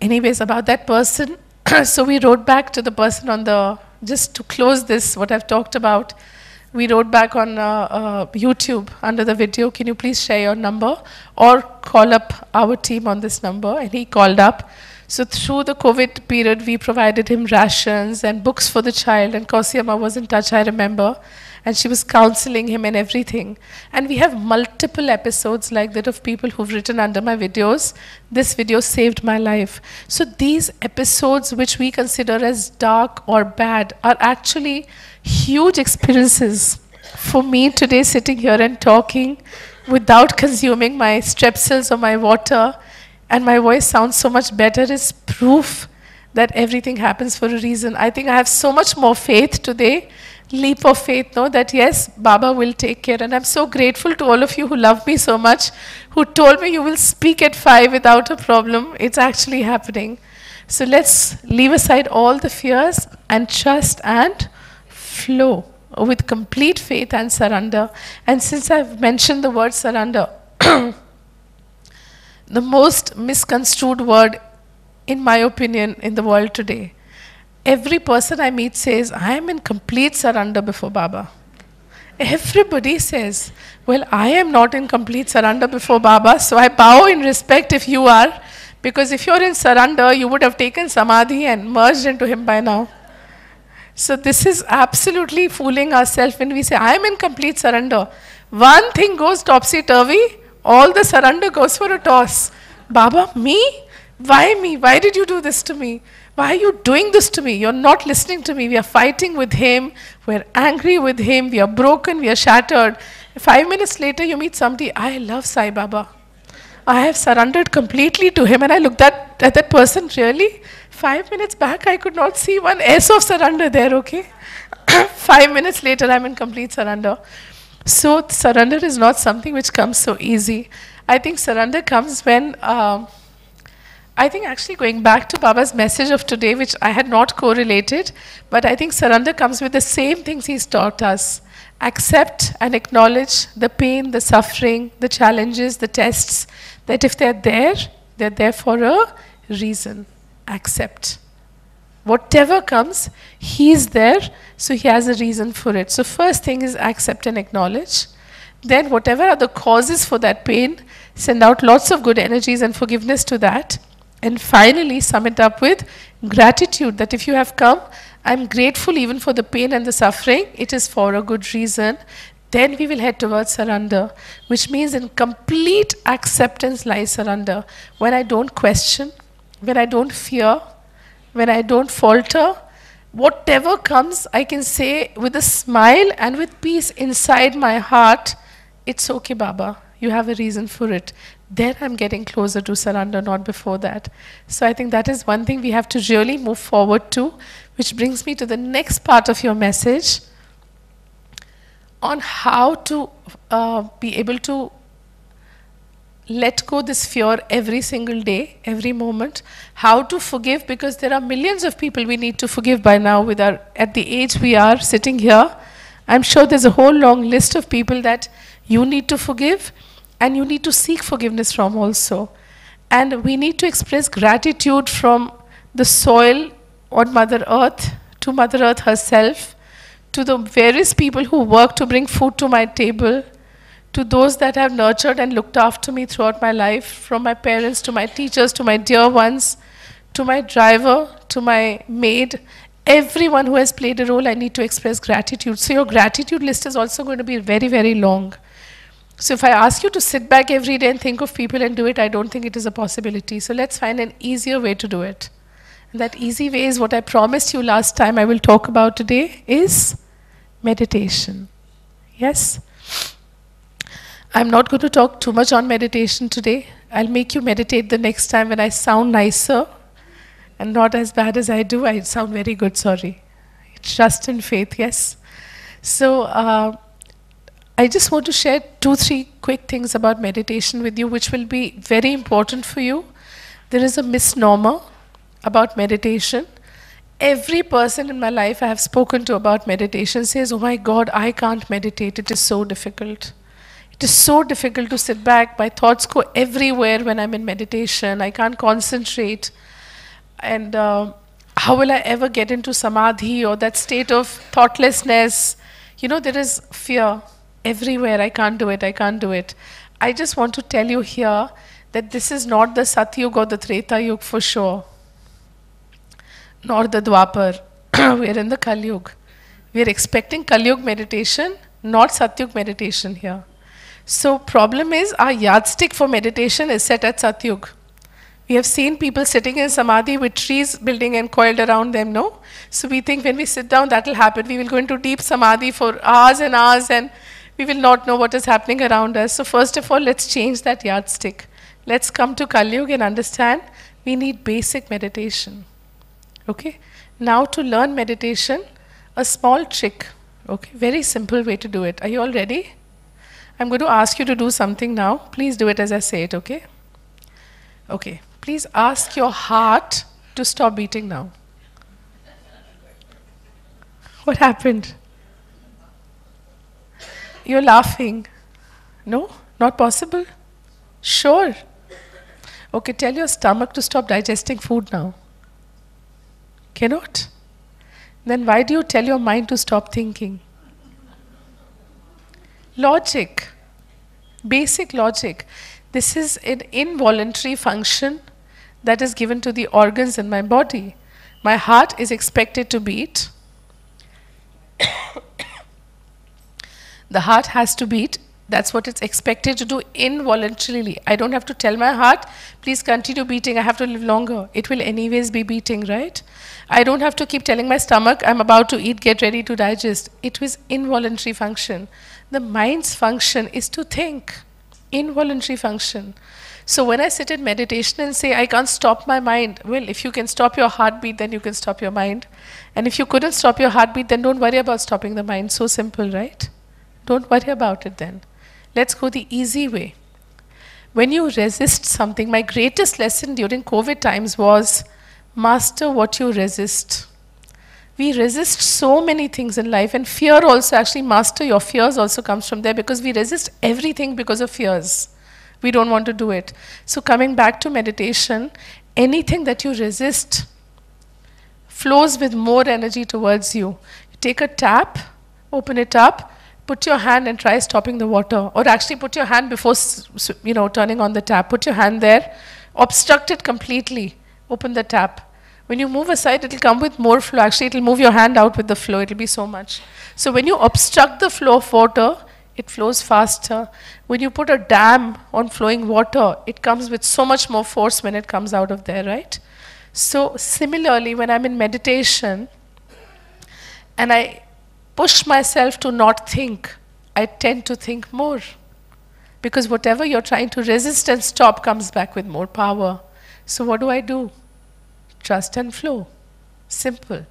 Anyways, about that person, so we wrote back to the person on the, just to close this, what I've talked about, we wrote back on uh, uh, YouTube under the video, can you please share your number or call up our team on this number, and he called up. So through the COVID period, we provided him rations and books for the child, and Kausi Amma was in touch, I remember, and she was counseling him and everything. And we have multiple episodes like that of people who've written under my videos, this video saved my life. So these episodes which we consider as dark or bad are actually huge experiences. For me today, sitting here and talking without consuming my Strepsils or my water, and my voice sounds so much better, is proof that everything happens for a reason. I think I have so much more faith today, leap of faith, no, that yes, Baba will take care. And I'm so grateful to all of you who love me so much, who told me you will speak at five without a problem. It's actually happening. So let's leave aside all the fears and trust and flow with complete faith and surrender. And since I've mentioned the word surrender, the most misconstrued word, in my opinion, in the world today. Every person I meet says, I am in complete surrender before Baba. Everybody says, well, I am not in complete surrender before Baba, so I bow in respect if you are, because if you're in surrender, you would have taken Samadhi and merged into him by now. So this is absolutely fooling ourselves when we say, I am in complete surrender. One thing goes topsy-turvy, all the surrender goes for a toss. Baba, me? Why me? Why did you do this to me? Why are you doing this to me? You're not listening to me. We are fighting with him. We're angry with him. We are broken. We are shattered. Five minutes later, you meet somebody. I love Sai Baba. I have surrendered completely to him. And I looked at, at that person, really? Five minutes back, I could not see one S of surrender there, okay? Five minutes later, I'm in complete surrender. So surrender is not something which comes so easy. I think surrender comes when... Um, I think actually going back to Baba's message of today, which I had not correlated, but I think surrender comes with the same things he's taught us. Accept and acknowledge the pain, the suffering, the challenges, the tests, that if they're there, they're there for a reason. Accept. Whatever comes, he's there, so he has a reason for it. So first thing is accept and acknowledge. Then whatever are the causes for that pain, Send out lots of good energies and forgiveness to that. And finally, sum it up with gratitude that if you have come, I'm grateful even for the pain and the suffering. It is for a good reason. Then we will head towards surrender, which means in complete acceptance lies surrender. When I don't question, when I don't fear, when I don't falter, whatever comes, I can say with a smile and with peace inside my heart, it's okay, Baba. You have a reason for it. Then I'm getting closer to surrender, not before that. So I think that is one thing we have to really move forward to, which brings me to the next part of your message on how to uh, be able to let go this fear every single day, every moment. How to forgive, because there are millions of people we need to forgive by now with our, at the age we are sitting here. I'm sure there's a whole long list of people that you need to forgive and you need to seek forgiveness from also. And we need to express gratitude from the soil on Mother Earth, to Mother Earth herself, to the various people who work to bring food to my table, to those that have nurtured and looked after me throughout my life, from my parents to my teachers, to my dear ones, to my driver, to my maid, everyone who has played a role, I need to express gratitude. So your gratitude list is also going to be very, very long. So if I ask you to sit back every day and think of people and do it, I don't think it is a possibility. So let's find an easier way to do it. And that easy way is what I promised you last time I will talk about today, is meditation. Yes? I'm not going to talk too much on meditation today. I'll make you meditate the next time when I sound nicer and not as bad as I do. I sound very good, sorry. Trust and faith, yes. So uh, I just want to share two, three quick things about meditation with you, which will be very important for you. There is a misnomer about meditation. Every person in my life I have spoken to about meditation says, oh my God, I can't meditate. It is so difficult. It is so difficult to sit back. My thoughts go everywhere when I'm in meditation. I can't concentrate. And uh, how will I ever get into Samadhi or that state of thoughtlessness? You know, there is fear everywhere. I can't do it. I can't do it. I just want to tell you here that this is not the Satyug or the Treta Yug for sure. Nor the Dwapar. We're in the Kalyug. We're expecting Kalyug meditation, not Satyug meditation here. So problem is, our yardstick for meditation is set at Satyug. We have seen people sitting in Samadhi with trees building and coiled around them, no? So we think when we sit down, that will happen. We will go into deep Samadhi for hours and hours and we will not know what is happening around us. So first of all, let's change that yardstick. Let's come to Kalyug and understand we need basic meditation. Okay? Now to learn meditation, a small trick. Okay? Very simple way to do it. Are you all ready? I'm going to ask you to do something now. Please do it as I say it, okay? Okay. Please ask your heart to stop beating now. What happened? You're laughing. No? Not possible? Sure. Okay, tell your stomach to stop digesting food now. Cannot? Then why do you tell your mind to stop thinking? Logic, basic logic. This is an involuntary function that is given to the organs in my body. My heart is expected to beat. The heart has to beat. That's what it's expected to do involuntarily. I don't have to tell my heart, please continue beating, I have to live longer. It will anyways be beating, right? I don't have to keep telling my stomach, I'm about to eat, get ready to digest. It was involuntary function. The mind's function is to think, involuntary function. So when I sit in meditation and say, I can't stop my mind, well, if you can stop your heartbeat, then you can stop your mind. And if you couldn't stop your heartbeat, then don't worry about stopping the mind. So simple, right? Don't worry about it then. Let's go the easy way. When you resist something, my greatest lesson during COVID times was, master what you resist. We resist so many things in life, and fear also, actually master your fears also comes from there, because we resist everything because of fears. We don't want to do it. So coming back to meditation, anything that you resist flows with more energy towards you. You take a tap, open it up, put your hand and try stopping the water, or actually put your hand before, you know, turning on the tap. Put your hand there, obstruct it completely, open the tap. When you move aside, it'll come with more flow. Actually, it'll move your hand out with the flow. It'll be so much. So when you obstruct the flow of water, it flows faster. When you put a dam on flowing water, it comes with so much more force when it comes out of there, right? So similarly, when I'm in meditation and I push myself to not think, I tend to think more. Because whatever you're trying to resist and stop comes back with more power. So what do I do? Trust and flow. Simple.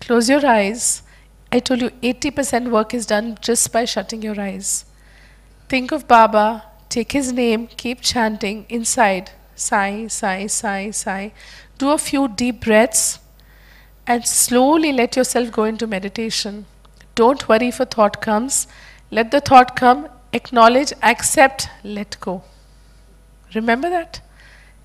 Close your eyes. I told you eighty percent work is done just by shutting your eyes. Think of Baba, take his name, keep chanting inside. Sai, Sai, Sai, Sai. Do a few deep breaths and slowly let yourself go into meditation. Don't worry if a thought comes. Let the thought come, acknowledge, accept, let go. Remember that?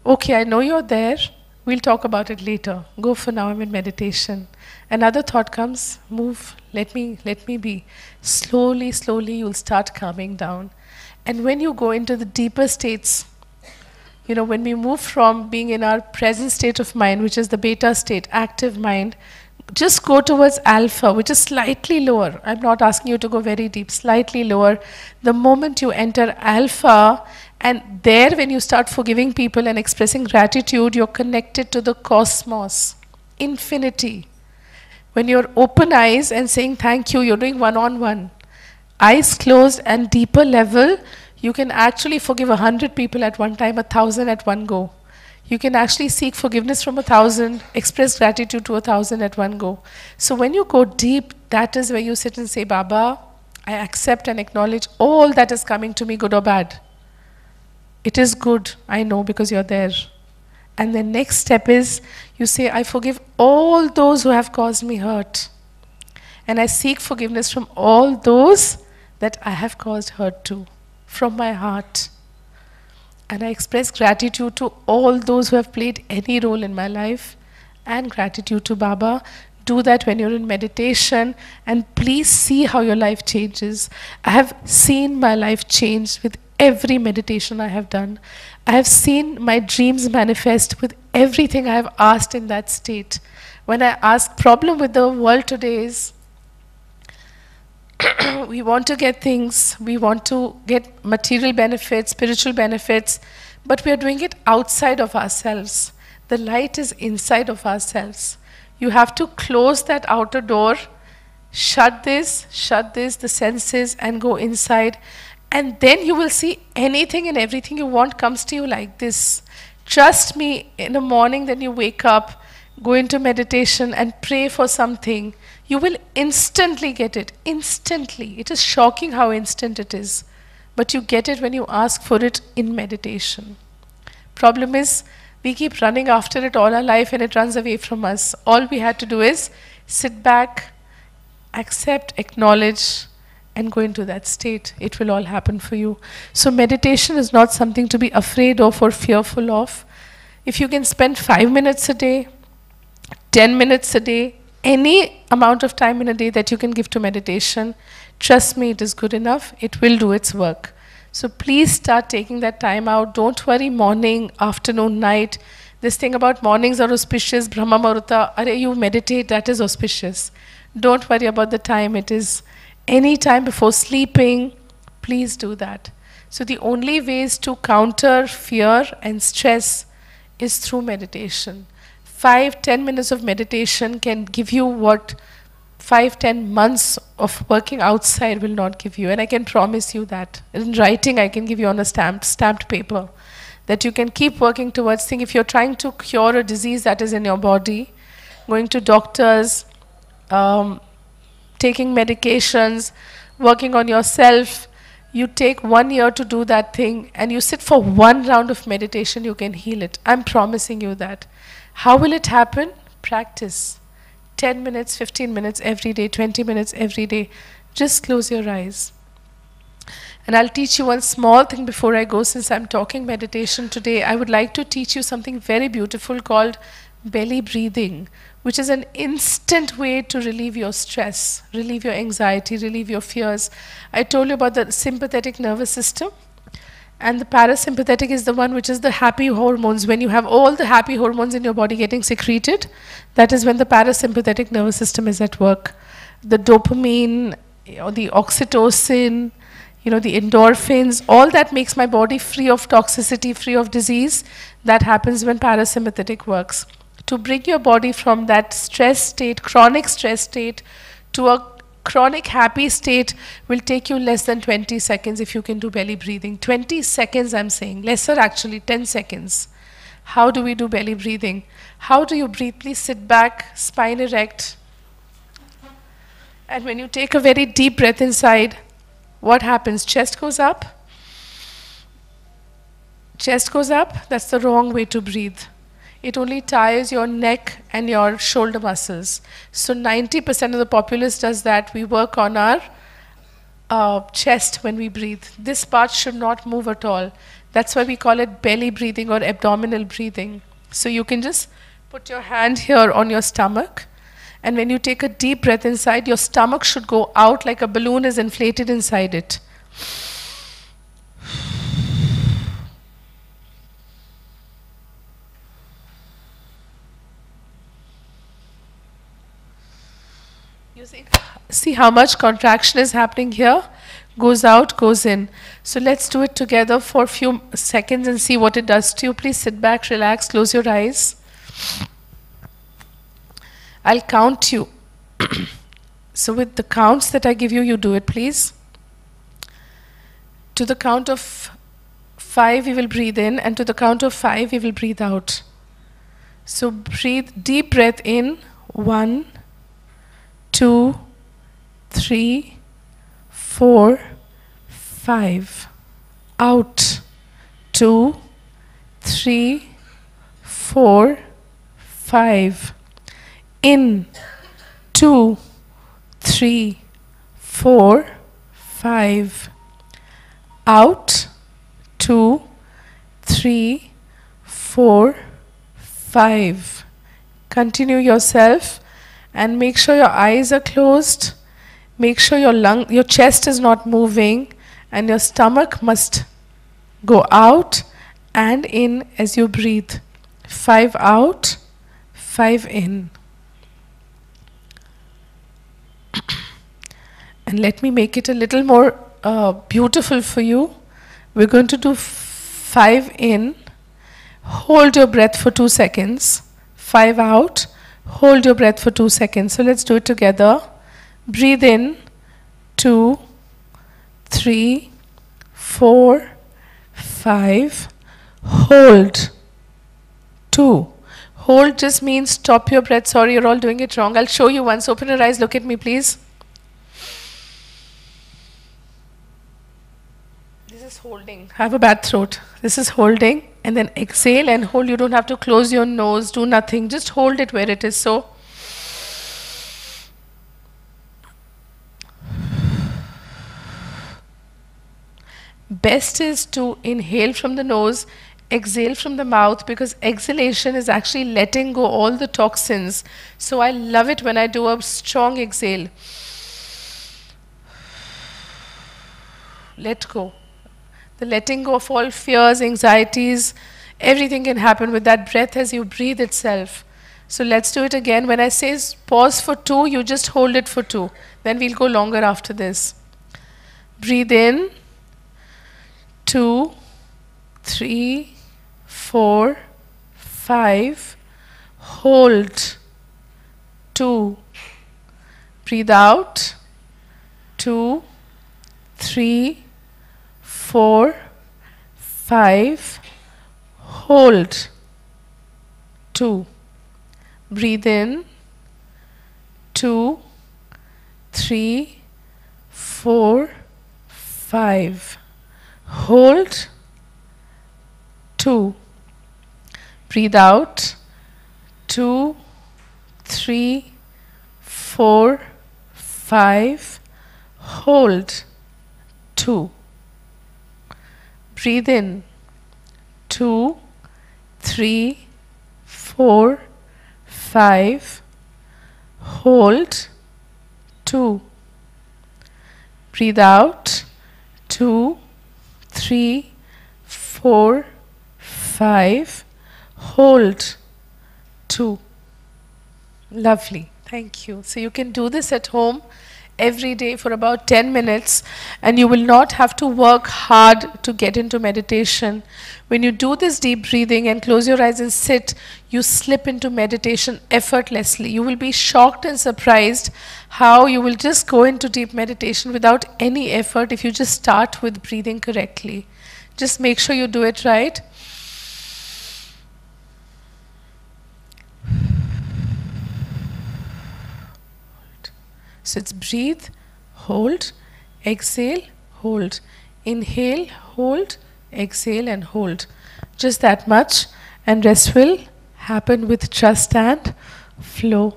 Okay, I know you're there. We'll talk about it later. Go for now, I'm in meditation. Another thought comes, move, let me, let me be. Slowly, slowly you'll start calming down. And when you go into the deeper states, you know, when we move from being in our present state of mind, which is the beta state, active mind, just go towards alpha, which is slightly lower. I'm not asking you to go very deep, slightly lower. The moment you enter alpha, and there when you start forgiving people and expressing gratitude, you're connected to the cosmos, infinity. When you're open eyes and saying thank you, you're doing one-on-one. Eyes closed and deeper level, you can actually forgive a hundred people at one time, a thousand at one go. You can actually seek forgiveness from a thousand, express gratitude to a thousand at one go. So when you go deep, that is where you sit and say, Baba, I accept and acknowledge all that is coming to me, good or bad. It is good, I know, because you're there. And the next step is, you say, I forgive all those who have caused me hurt. And I seek forgiveness from all those that I have caused hurt to, from my heart. And I express gratitude to all those who have played any role in my life, and gratitude to Baba. Do that when you're in meditation, and please see how your life changes. I have seen my life change with every meditation I have done. I have seen my dreams manifest with everything I have asked in that state. When I ask, problem with the world today is, we want to get things, we want to get material benefits, spiritual benefits, but we are doing it outside of ourselves. The light is inside of ourselves. You have to close that outer door, shut this, shut this, the senses, and go inside. And then you will see anything and everything you want comes to you like this. Trust me, in the morning then you wake up, go into meditation and pray for something. You will instantly get it, instantly. It is shocking how instant it is. But you get it when you ask for it in meditation. Problem is, we keep running after it all our life and it runs away from us. All we had to do is sit back, accept, acknowledge, and go into that state. It will all happen for you. So meditation is not something to be afraid of or fearful of. If you can spend five minutes a day, ten minutes a day, any amount of time in a day that you can give to meditation, trust me, it is good enough. It will do its work. So please start taking that time out. Don't worry, morning, afternoon, night. This thing about mornings are auspicious, Brahma Muhurta, are you meditate, that is auspicious. Don't worry about the time it is. Any time before sleeping, please do that. So the only ways to counter fear and stress is through meditation. Five, ten minutes of meditation can give you what five, ten months of working outside will not give you. And I can promise you that. In writing, I can give you on a stamp, stamped paper that you can keep working towards things. If you're trying to cure a disease that is in your body, going to doctors, um, taking medications, working on yourself, you take one year to do that thing and you sit for one round of meditation, you can heal it. I'm promising you that. How will it happen? Practice. ten minutes, fifteen minutes every day, twenty minutes every day. Just close your eyes. And I'll teach you one small thing before I go. Since I'm talking meditation today, I would like to teach you something very beautiful called belly breathing, which is an instant way to relieve your stress, relieve your anxiety, relieve your fears. I told you about the sympathetic nervous system, and the parasympathetic is the one which is the happy hormones. When you have all the happy hormones in your body getting secreted, that is when the parasympathetic nervous system is at work. The dopamine, or the oxytocin, you know, the endorphins, all that makes my body free of toxicity, free of disease. That happens when parasympathetic works. To bring your body from that stress state, chronic stress state, to a chronic happy state will take you less than twenty seconds if you can do belly breathing. twenty seconds I'm saying, lesser actually, ten seconds. How do we do belly breathing? How do you breathe? Please sit back, spine erect. And when you take a very deep breath inside, what happens? Chest goes up. Chest goes up. That's the wrong way to breathe. It only tires your neck and your shoulder muscles. So ninety percent of the populace does that. We work on our uh, chest when we breathe. This part should not move at all. That's why we call it belly breathing or abdominal breathing. So you can just put your hand here on your stomach. And when you take a deep breath inside, your stomach should go out like a balloon is inflated inside it. You see, see how much contraction is happening here? Goes out, goes in. So let's do it together for a few seconds and see what it does to you. Please sit back, relax, close your eyes. I'll count you. So with the counts that I give you, you do it, please. To the count of five, we will breathe in, and to the count of five, we will breathe out. So breathe, deep breath in, one, two, three, four, five. Out, two, three, four, five. In, two, three, four, five. Out, two, three, four, five. Continue yourself and make sure your eyes are closed. Make sure your lung, your chest is not moving, and your stomach must go out and in as you breathe. Five out, five in. And let me make it a little more uh, beautiful for you. We're going to do five in. Hold your breath for two seconds. Five out. Hold your breath for two seconds. So let's do it together. Breathe in. Two, three, four, five. Hold. Two. Hold just means stop your breath. Sorry, you're all doing it wrong. I'll show you once. Open your eyes. Look at me, please. Holding. I have a bad throat. This is holding, and then exhale and hold. You don't have to close your nose, do nothing. Just hold it where it is. So, best is to inhale from the nose, exhale from the mouth, because exhalation is actually letting go all the toxins. So I love it when I do a strong exhale. Let go. The letting go of all fears, anxieties, everything can happen with that breath as you breathe itself. So let's do it again. When I say pause for two, you just hold it for two. Then we'll go longer after this. Breathe in. Two, three, four, five. Hold. Two. Breathe out. Two, three, four, five, hold, two, breathe in, two, three, four, five, hold, two, breathe out, two, three, four, five, hold, two. Breathe in, two, three, four, five, hold, two, breathe out, two, three, four, five, hold, two. Lovely, thank you. So you can do this at home every day for about ten minutes, and you will not have to work hard to get into meditation. When you do this deep breathing and close your eyes and sit, you slip into meditation effortlessly. You will be shocked and surprised how you will just go into deep meditation without any effort if you just start with breathing correctly. Just make sure you do it right. So it's breathe, hold, exhale, hold, inhale, hold, exhale and hold. Just that much, and rest will happen with trust and flow.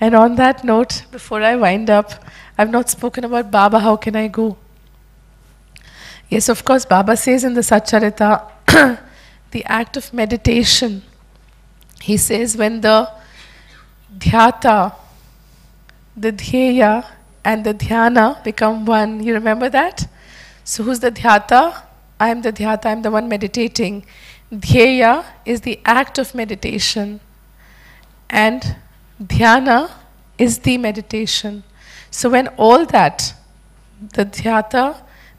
And on that note, before I wind up, I've not spoken about Baba, how can I go? Yes, of course, Baba says in the Satcharita, the act of meditation, he says when the Dhyata, the Dhyaya and the Dhyana become one. You remember that? So who's the Dhyata? I am the Dhyata, I am the one meditating. Dhyaya is the act of meditation. And Dhyana is the meditation. So when all that, the Dhyata,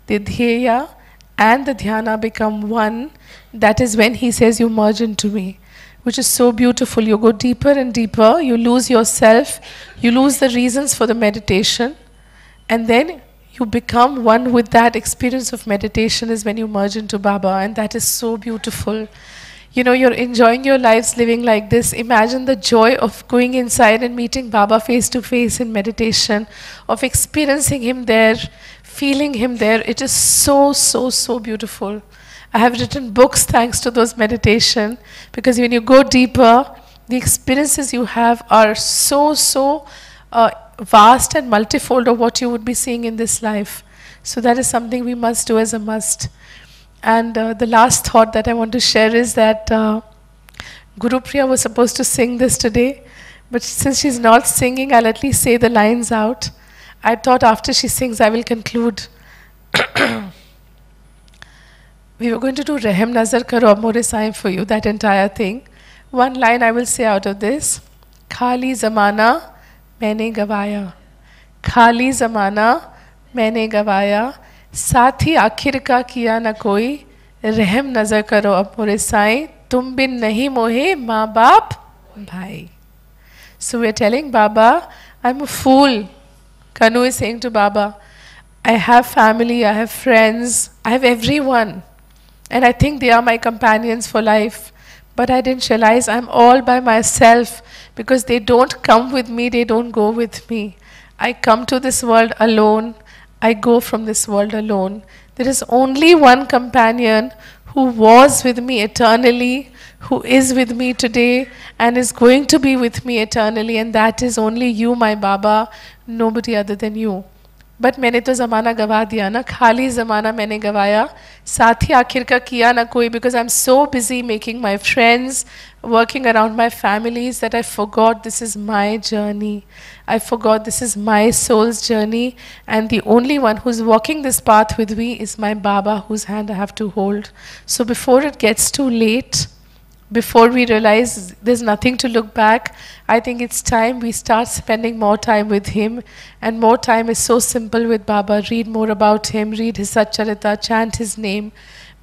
the Dhyaya and the Dhyana become one, that is when he says you merge into me. Which is so beautiful. You go deeper and deeper, you lose yourself, you lose the reasons for the meditation, and then you become one with that experience of meditation is when you merge into Baba, and that is so beautiful. You know, you're enjoying your lives living like this. Imagine the joy of going inside and meeting Baba face to face in meditation, of experiencing him there, feeling him there. It is so, so, so beautiful. I have written books thanks to those meditation, because when you go deeper, the experiences you have are so, so uh, vast and multifold of what you would be seeing in this life. So that is something we must do as a must. And uh, the last thought that I want to share is that uh, Guru Priya was supposed to sing this today, but since she's not singing, I'll at least say the lines out. I thought after she sings, I will conclude. We were going to do Rehm Nazar Karo Ab More Sai for you, that entire thing. One line I will say out of this. Khali zamana, maine gawaya. Khali zamana, maine gawaya. Saathi aakhir ka kiya na koi. Rehm Nazar Karo Ab More Sai. Tum bin nahi mohe, maa baap, bhai. So we are telling Baba, I'm a fool. Kanu is saying to Baba, I have family, I have friends, I have everyone. And I think they are my companions for life. But I didn't realize I'm all by myself, because they don't come with me, they don't go with me. I come to this world alone, I go from this world alone. There is only one companion who was with me eternally, who is with me today and is going to be with me eternally, and that is only you, my Baba, nobody other than you. But मैंने तो ज़माना गवा दिया ना, खाली ज़माना मैंने गवाया, साथ ही आखिर का किया ना कोई, because I'm so busy making my friends, working around my families, that I forgot this is my journey. I forgot this is my soul's journey, and the only one who's walking this path with me is my Baba, whose hand I have to hold. So before it gets too late, before we realize there's nothing to look back, I think it's time we start spending more time with him. And more time is so simple with Baba. Read more about him, read his Satcharita, chant his name,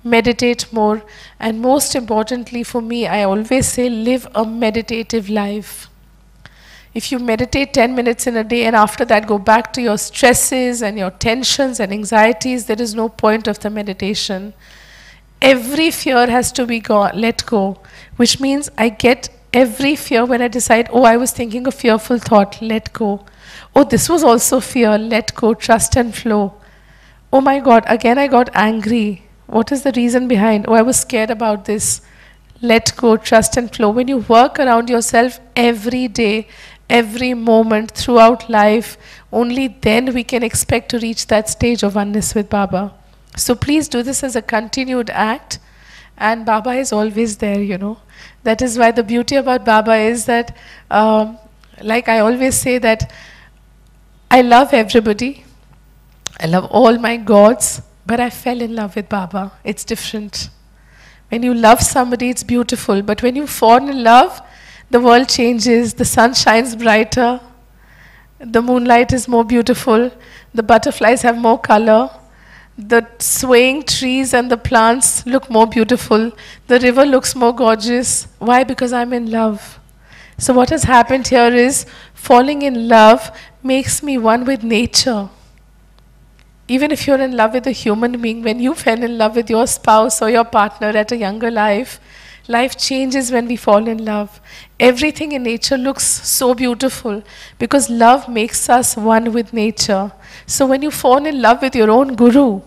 meditate more. And most importantly for me, I always say live a meditative life. If you meditate ten minutes in a day and after that go back to your stresses and your tensions and anxieties, there is no point of the meditation. Every fear has to be go let go, which means I get every fear when I decide, oh, I was thinking a fearful thought, let go. Oh, this was also fear, let go, trust and flow. Oh my God, again I got angry. What is the reason behind? Oh, I was scared about this. Let go, trust and flow. When you work around yourself every day, every moment throughout life, only then we can expect to reach that stage of oneness with Baba. So please do this as a continued act, And Baba is always there, you know. That is why the beauty about Baba is that, um, like I always say that, I love everybody. I love all my gods, but I fell in love with Baba. It's different. When you love somebody, it's beautiful. But when you fall in love, the world changes, the sun shines brighter, the moonlight is more beautiful, the butterflies have more color, the swaying trees and the plants look more beautiful, the river looks more gorgeous. Why? Because I'm in love. So what has happened here is, falling in love makes me one with nature. Even if you're in love with a human being, when you fell in love with your spouse or your partner at a younger life, life changes when we fall in love. Everything in nature looks so beautiful because love makes us one with nature. So when you fall in love with your own Guru,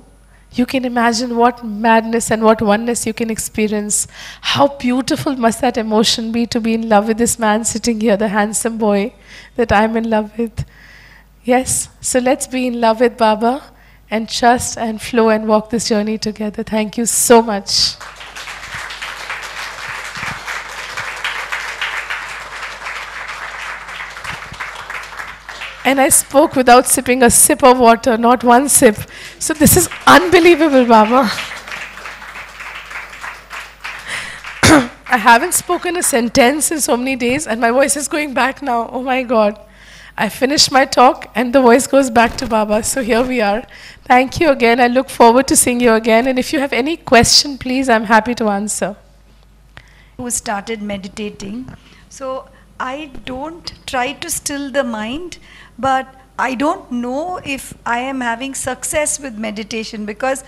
you can imagine what madness and what oneness you can experience. How beautiful must that emotion be, to be in love with this man sitting here, the handsome boy that I'm in love with. Yes, so let's be in love with Baba and trust and flow and walk this journey together. Thank you so much. And I spoke without sipping a sip of water, not one sip. So this is unbelievable, Baba. I haven't spoken a sentence in so many days and my voice is going back now. Oh my God. I finished my talk and the voice goes back to Baba. So here we are. Thank you again. I look forward to seeing you again. And if you have any question, please, I'm happy to answer. Who started meditating. So I don't try to still the mind, but I don't know if I am having success with meditation because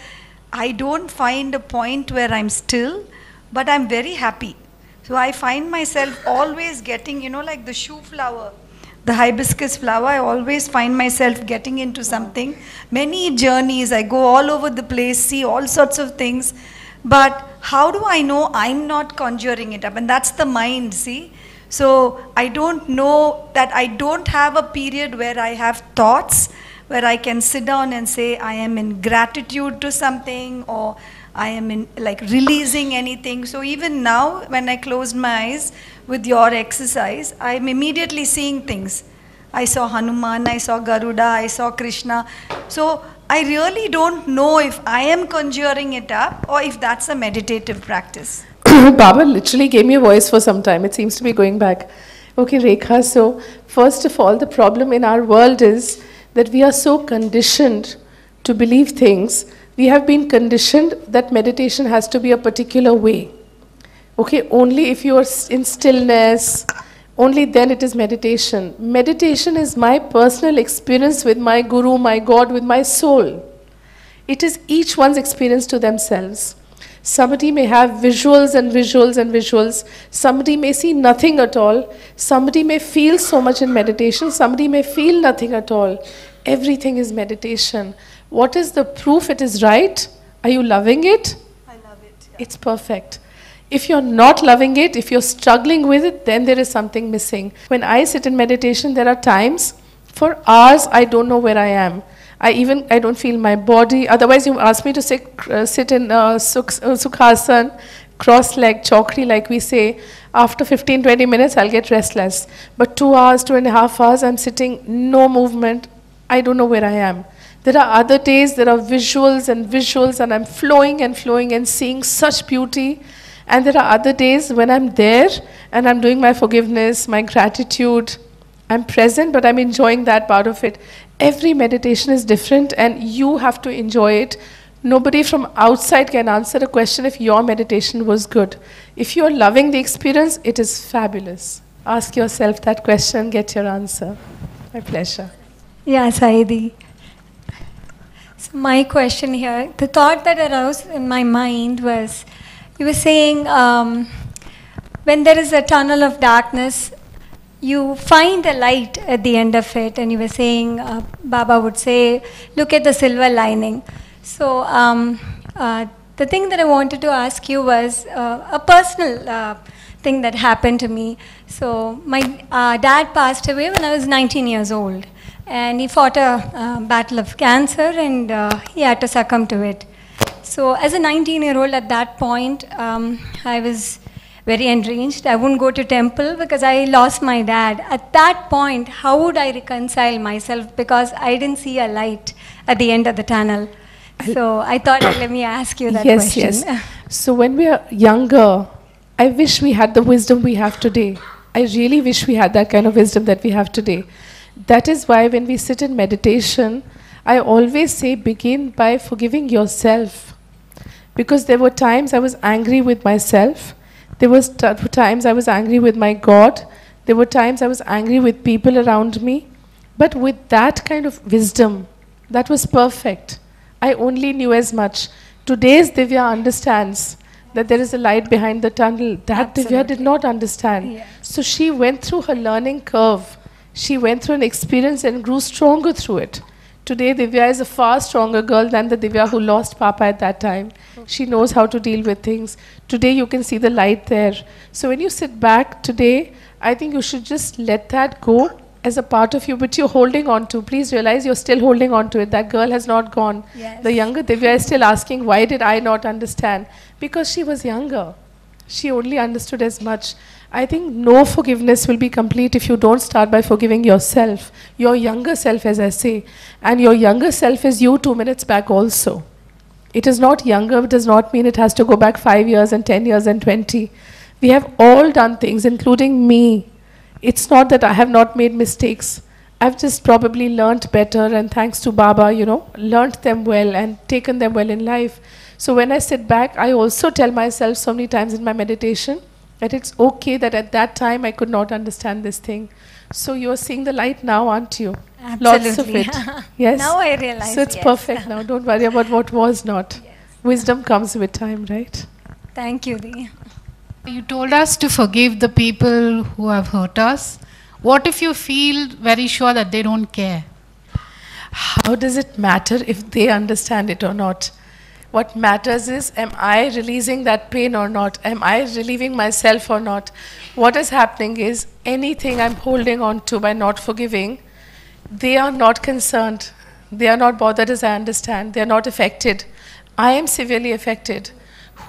I don't find a point where I'm still, but I'm very happy. So I find myself always getting, you know, like the shoe flower, the hibiscus flower, I always find myself getting into something. Many journeys, I go all over the place, see all sorts of things, but how do I know I'm not conjuring it up? And that's the mind, see? So I don't know that I don't have a period where I have thoughts, where I can sit down and say I am in gratitude to something or I am in like releasing anything. So even now when I closed my eyes with your exercise, I'm immediately seeing things. I saw Hanuman, I saw Garuda, I saw Krishna. So I really don't know if I am conjuring it up or if that's a meditative practice. Baba literally gave me a voice for some time. It seems to be going back. Okay, Rekha, so first of all, the problem in our world is that we are so conditioned to believe things. We have been conditioned that meditation has to be a particular way. Okay, only if you are in stillness, only then it is meditation. Meditation is my personal experience with my Guru, my God, with my soul. It is each one's experience to themselves. Somebody may have visuals and visuals and visuals. Somebody may see nothing at all. Somebody may feel so much in meditation. Somebody may feel nothing at all. Everything is meditation. What is the proof it is right? Are you loving it? I love it. Yeah. It's perfect. If you're not loving it, if you're struggling with it, then there is something missing. When I sit in meditation, there are times for hours I don't know where I am. I even, I don't feel my body. Otherwise, you ask me to sit, uh, sit in uh, suk uh, Sukhasana, cross-leg, chokri, like we say. After fifteen, twenty minutes, I'll get restless. But two hours, two and a half hours, I'm sitting, no movement. I don't know where I am. There are other days, there are visuals and visuals, and I'm flowing and flowing and seeing such beauty. And there are other days when I'm there, and I'm doing my forgiveness, my gratitude. I'm present, but I'm enjoying that part of it. Every meditation is different and you have to enjoy it. Nobody from outside can answer a question if your meditation was good. If you're loving the experience, it is fabulous. Ask yourself that question, get your answer. My pleasure. Yeah, Saidi. So my question here, the thought that arose in my mind was, you were saying, um, when there is a tunnel of darkness, you find the light at the end of it, and you were saying, uh, Baba would say, look at the silver lining. So um, uh, the thing that I wanted to ask you was uh, a personal uh, thing that happened to me. So my uh, dad passed away when I was nineteen years old, and he fought a uh, battle of cancer, and uh, he had to succumb to it. So as a nineteen-year-old at that point, um, I was very enraged. I wouldn't go to temple because I lost my dad. At that point, how would I reconcile myself? Because I didn't see a light at the end of the tunnel. So I thought, let me ask you that yes, question. Yes, yes. So when we are younger, I wish we had the wisdom we have today. I really wish we had that kind of wisdom that we have today. That is why when we sit in meditation, I always say begin by forgiving yourself. Because there were times I was angry with myself. There were times I was angry with my God. There were times I was angry with people around me. But with that kind of wisdom, that was perfect. I only knew as much. Today's Divya understands that there is a light behind the tunnel. That Absolutely. Divya did not understand. Yeah. So she went through her learning curve. She went through an experience and grew stronger through it. Today, Divya is a far stronger girl than the Divya who lost Papa at that time. Okay. She knows how to deal with things. Today, you can see the light there. So when you sit back today, I think you should just let that go as a part of you, which you're holding on to. Please realize you're still holding on to it. That girl has not gone. Yes. The younger Divya is still asking, why did I not understand? Because she was younger. She only understood as much. I think no forgiveness will be complete if you don't start by forgiving yourself, your younger self, as I say. And your younger self is you two minutes back also. It is not younger, it does not mean it has to go back five years and ten years and twenty. We have all done things, including me. It's not that I have not made mistakes. I've just probably learnt better, and thanks to Baba, you know, learnt them well and taken them well in life. So when I sit back, I also tell myself so many times in my meditation, that it's okay that at that time I could not understand this thing. So you're seeing the light now, aren't you? Absolutely. Lots of it. Yes. Now I realize. So it's yes. perfect now. Don't worry about what was not. Yes. Wisdom comes with time, right? Thank you, Dee. You told us to forgive the people who have hurt us. What if you feel very sure that they don't care? How does it matter if they understand it or not? What matters is, am I releasing that pain or not? Am I relieving myself or not? What is happening is, anything I'm holding on to by not forgiving, they are not concerned. They are not bothered, as I understand. They are not affected. I am severely affected.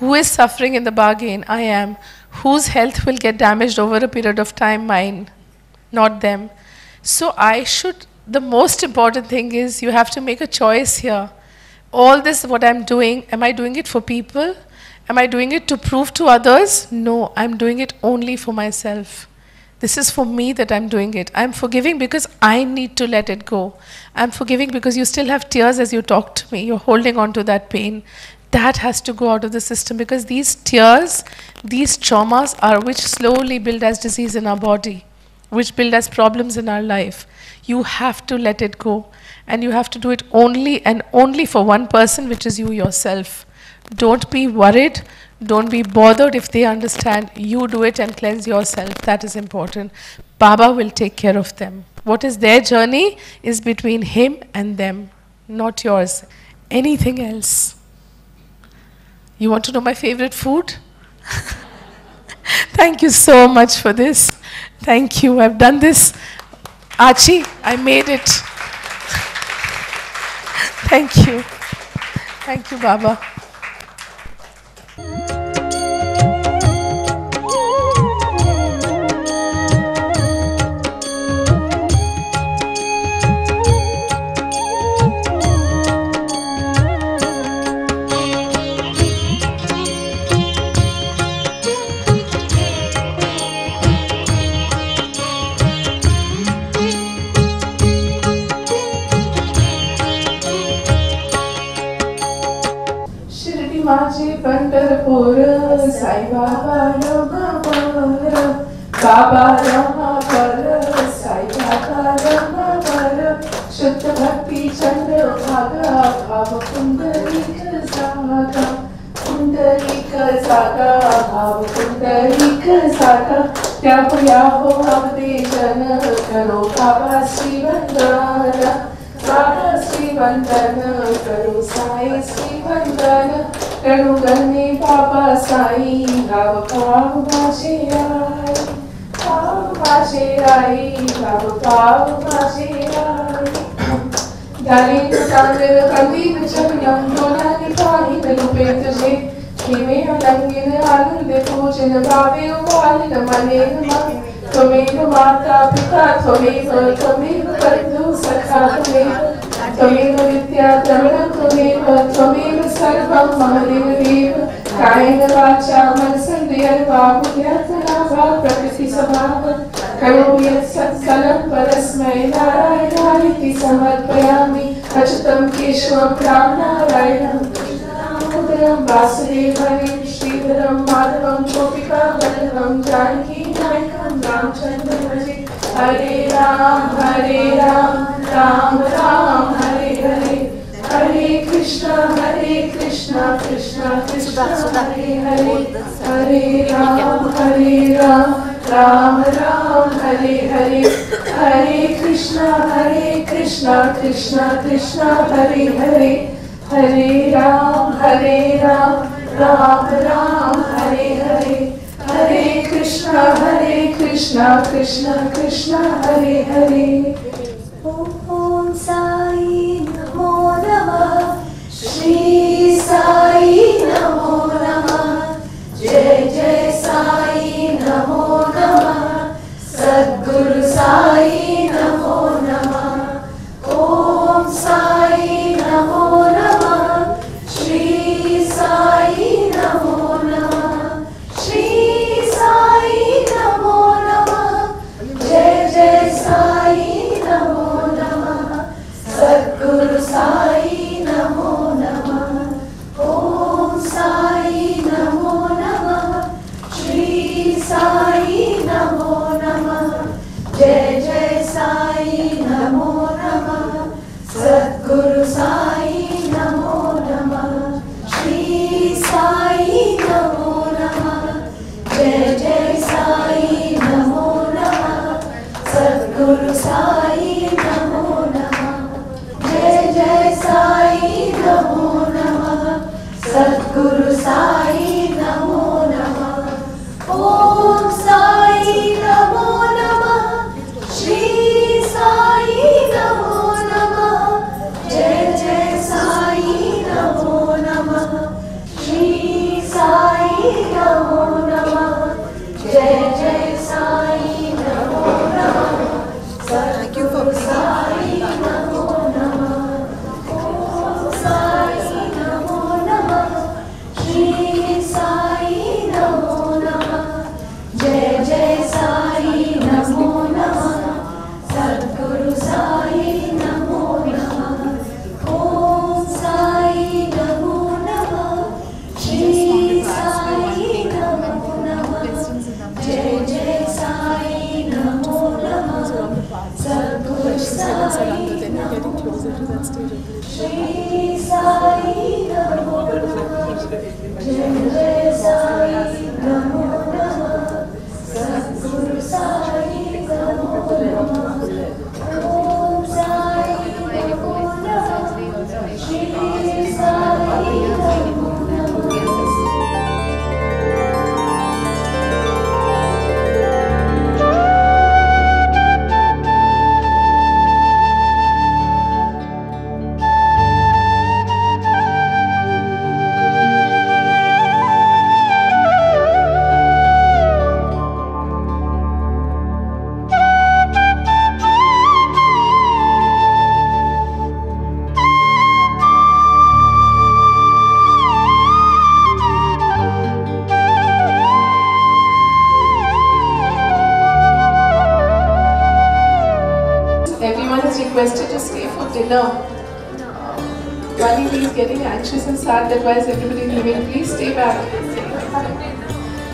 Who is suffering in the bargain? I am. Whose health will get damaged over a period of time? Mine, not them. So I should, the most important thing is, you have to make a choice here. All this, what I'm doing, am I doing it for people? Am I doing it to prove to others? No, I'm doing it only for myself. This is for me that I'm doing it. I'm forgiving because I need to let it go. I'm forgiving because you still have tears as you talk to me. You're holding on to that pain. That has to go out of the system, because these tears, these traumas are which slowly build as disease in our body, which build as problems in our life. You have to let it go. And you have to do it only and only for one person, which is you yourself. Don't be worried. Don't be bothered if they understand. You do it and cleanse yourself. That is important. Baba will take care of them. What is their journey is between him and them, not yours. Anything else? You want to know my favorite food? Thank you so much for this. Thank you. I've done this. Archie, I made it. Thank you. Thank you, Baba. Sai Baba Rama Para, Baba Rama Para, Sai Baba Rama Para, Shuddha Bhakti Chandra Bhaga, Bhava Pundarika Saga, Pundarika Saga, Bhava Pundarika Saga, Yapayaho Abdejana, Karo Baba Sri Vandana, Baba Sri Vandana, Karo Sai Sri Vandana, Kanu Gani Baba Sai, Baba Pav Majirai, Pav Majirai, Baba Pav Majirai. Darling, Sandra, Kandi, the Champion, Dona, the Tony, the Lupin, the Shade, Kimmy, and Langin, the Hagan, the Coach, and the Babi, the Wally, the Money, the Money, Tomato, Martha, Pika, Tomato, Tomato, Kadu, Saka, Tomato, Tomato, Vitya, Tamil, Tomato, Tomato, Sarva, Mahadi, Viva, Kaina, Vacha, Manson, dear Babu, Yatana, Prakriti, Samaka, Kaluya, Salam, Parasmai, Narayana, Samarpayami, Achatam, Keshwam, Prana, Rainam, Namadam, Vasudevam, Shrivaram, Madhavam, Chopika, Madhavam, Janaki, Naikam, Ramchandra, Hare Ram, Hare Ram, Ram Ram, Hare Hare, Hare Krishna, Hare Krishna, Krishna Krishna, Hare Hare, Hare Ram, Hare Ram, Ram Ram, Hare Hare, Hare Krishna, Hare Krishna, Krishna Krishna, Hare Hare, Hare Ram, Hare Ram, Ram Ram, Hare Hare, Hare Krishna, Hare Krishna, Krishna Krishna, Hare Hare. Om Sai Namo Namah, Shri Sai Namo Namah, Jai Jai Sai Namo Namah, Sadguru Sai Namo Namah, Om Sai Namo Namah, Shri Sai Namo Namah, Shri Sai Namo Namah, Jai Jai Sai Namo Namah, Sadguru Sai Namo Namah, Om Sai Namo Namah, Shri Sai Namo Namah, Jai Jai Sai Namo Namah, Sadguru Sai Namo Namah, Shri Sai Namo Namah, Jai Jai Sai Namo Namah, Sadguru Sai Namo Namah, Jai Jai Sai Namo Namah, Sadguru Sai Namo Namah, Om Sai Namo Namah, Shri Sai Namo Namah, Jai Jai Sai Namo Namah, Shri Sai Namo Namah, Jai Jai Sai Namo Namah, Sadguru Sai Namo Namah, Om Sai Namo Namah, Shri Sai Namo Namah, Jai Jai Sai Namo Namah, Sadguru Sai Namo Namah, Om Sai Namo Namah, Shri Sai Namo Namah, Jai Jai Sai Namo Namah, Sadguru Sai Namo Namah, Shri Sai Namo Namah, Jai Jai Sai Namo Namah, Sadguru Sai Namo Namah, Om Sai Namo Namah, Shri Sai Namo Namah. No. no. Vali Di is getting anxious and sad, that why is everybody leaving? Please stay back.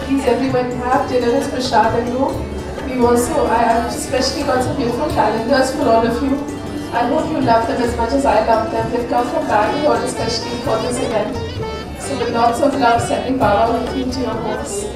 Please everyone have dinner as prashad and go. We also, I have especially got some beautiful calendars for all of you. I hope you love them as much as I love them. They've come from Bangalore especially for this event. So with lots of love, sending Baba with you to your homes.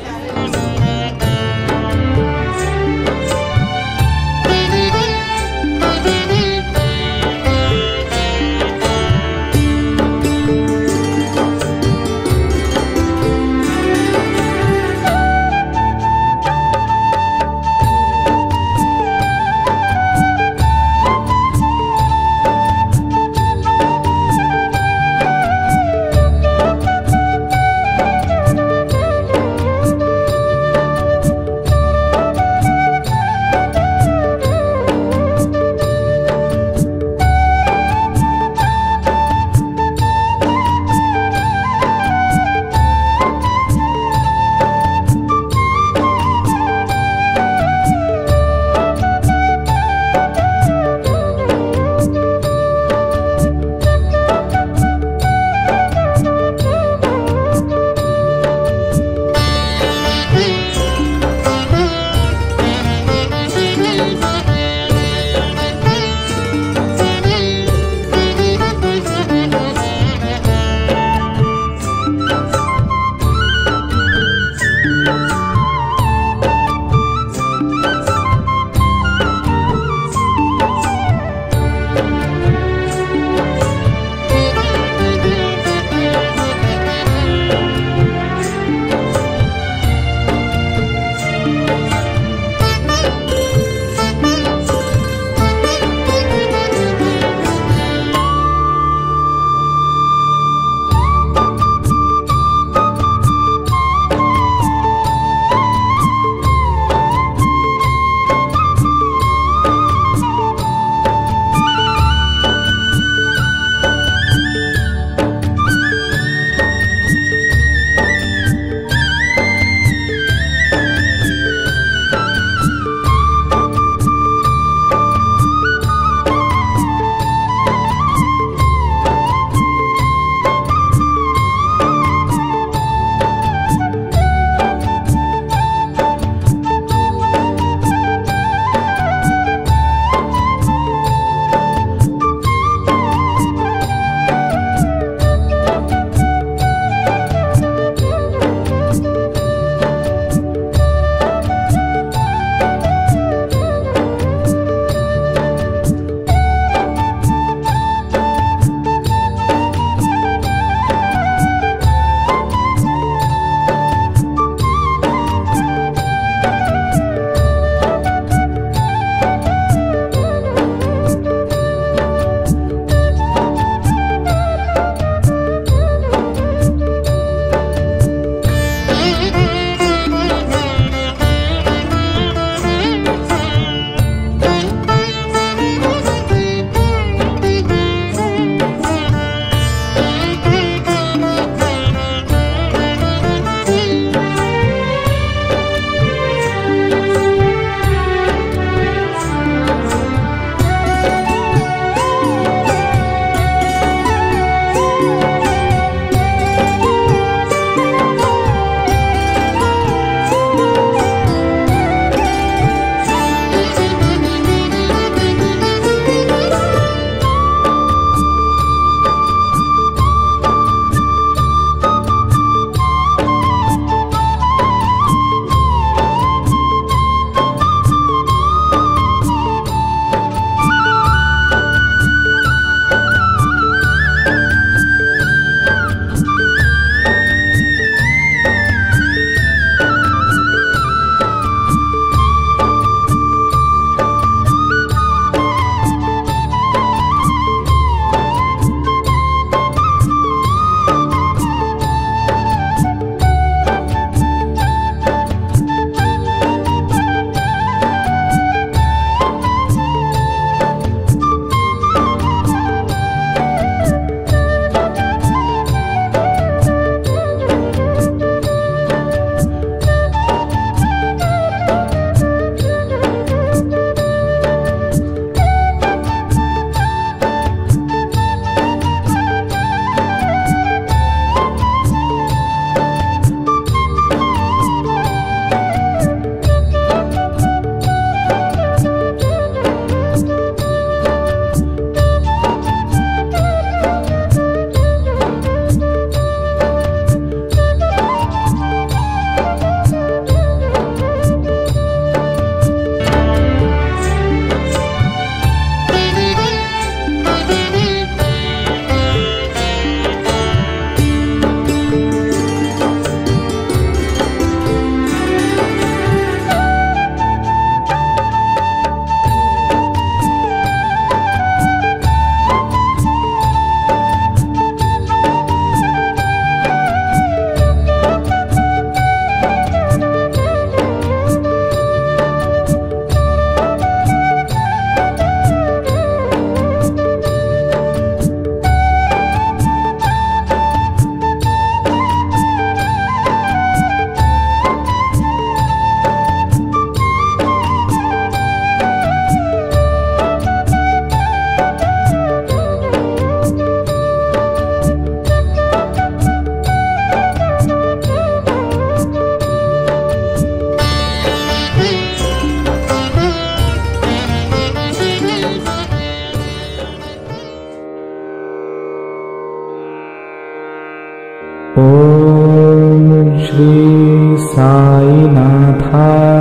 Sai Natha.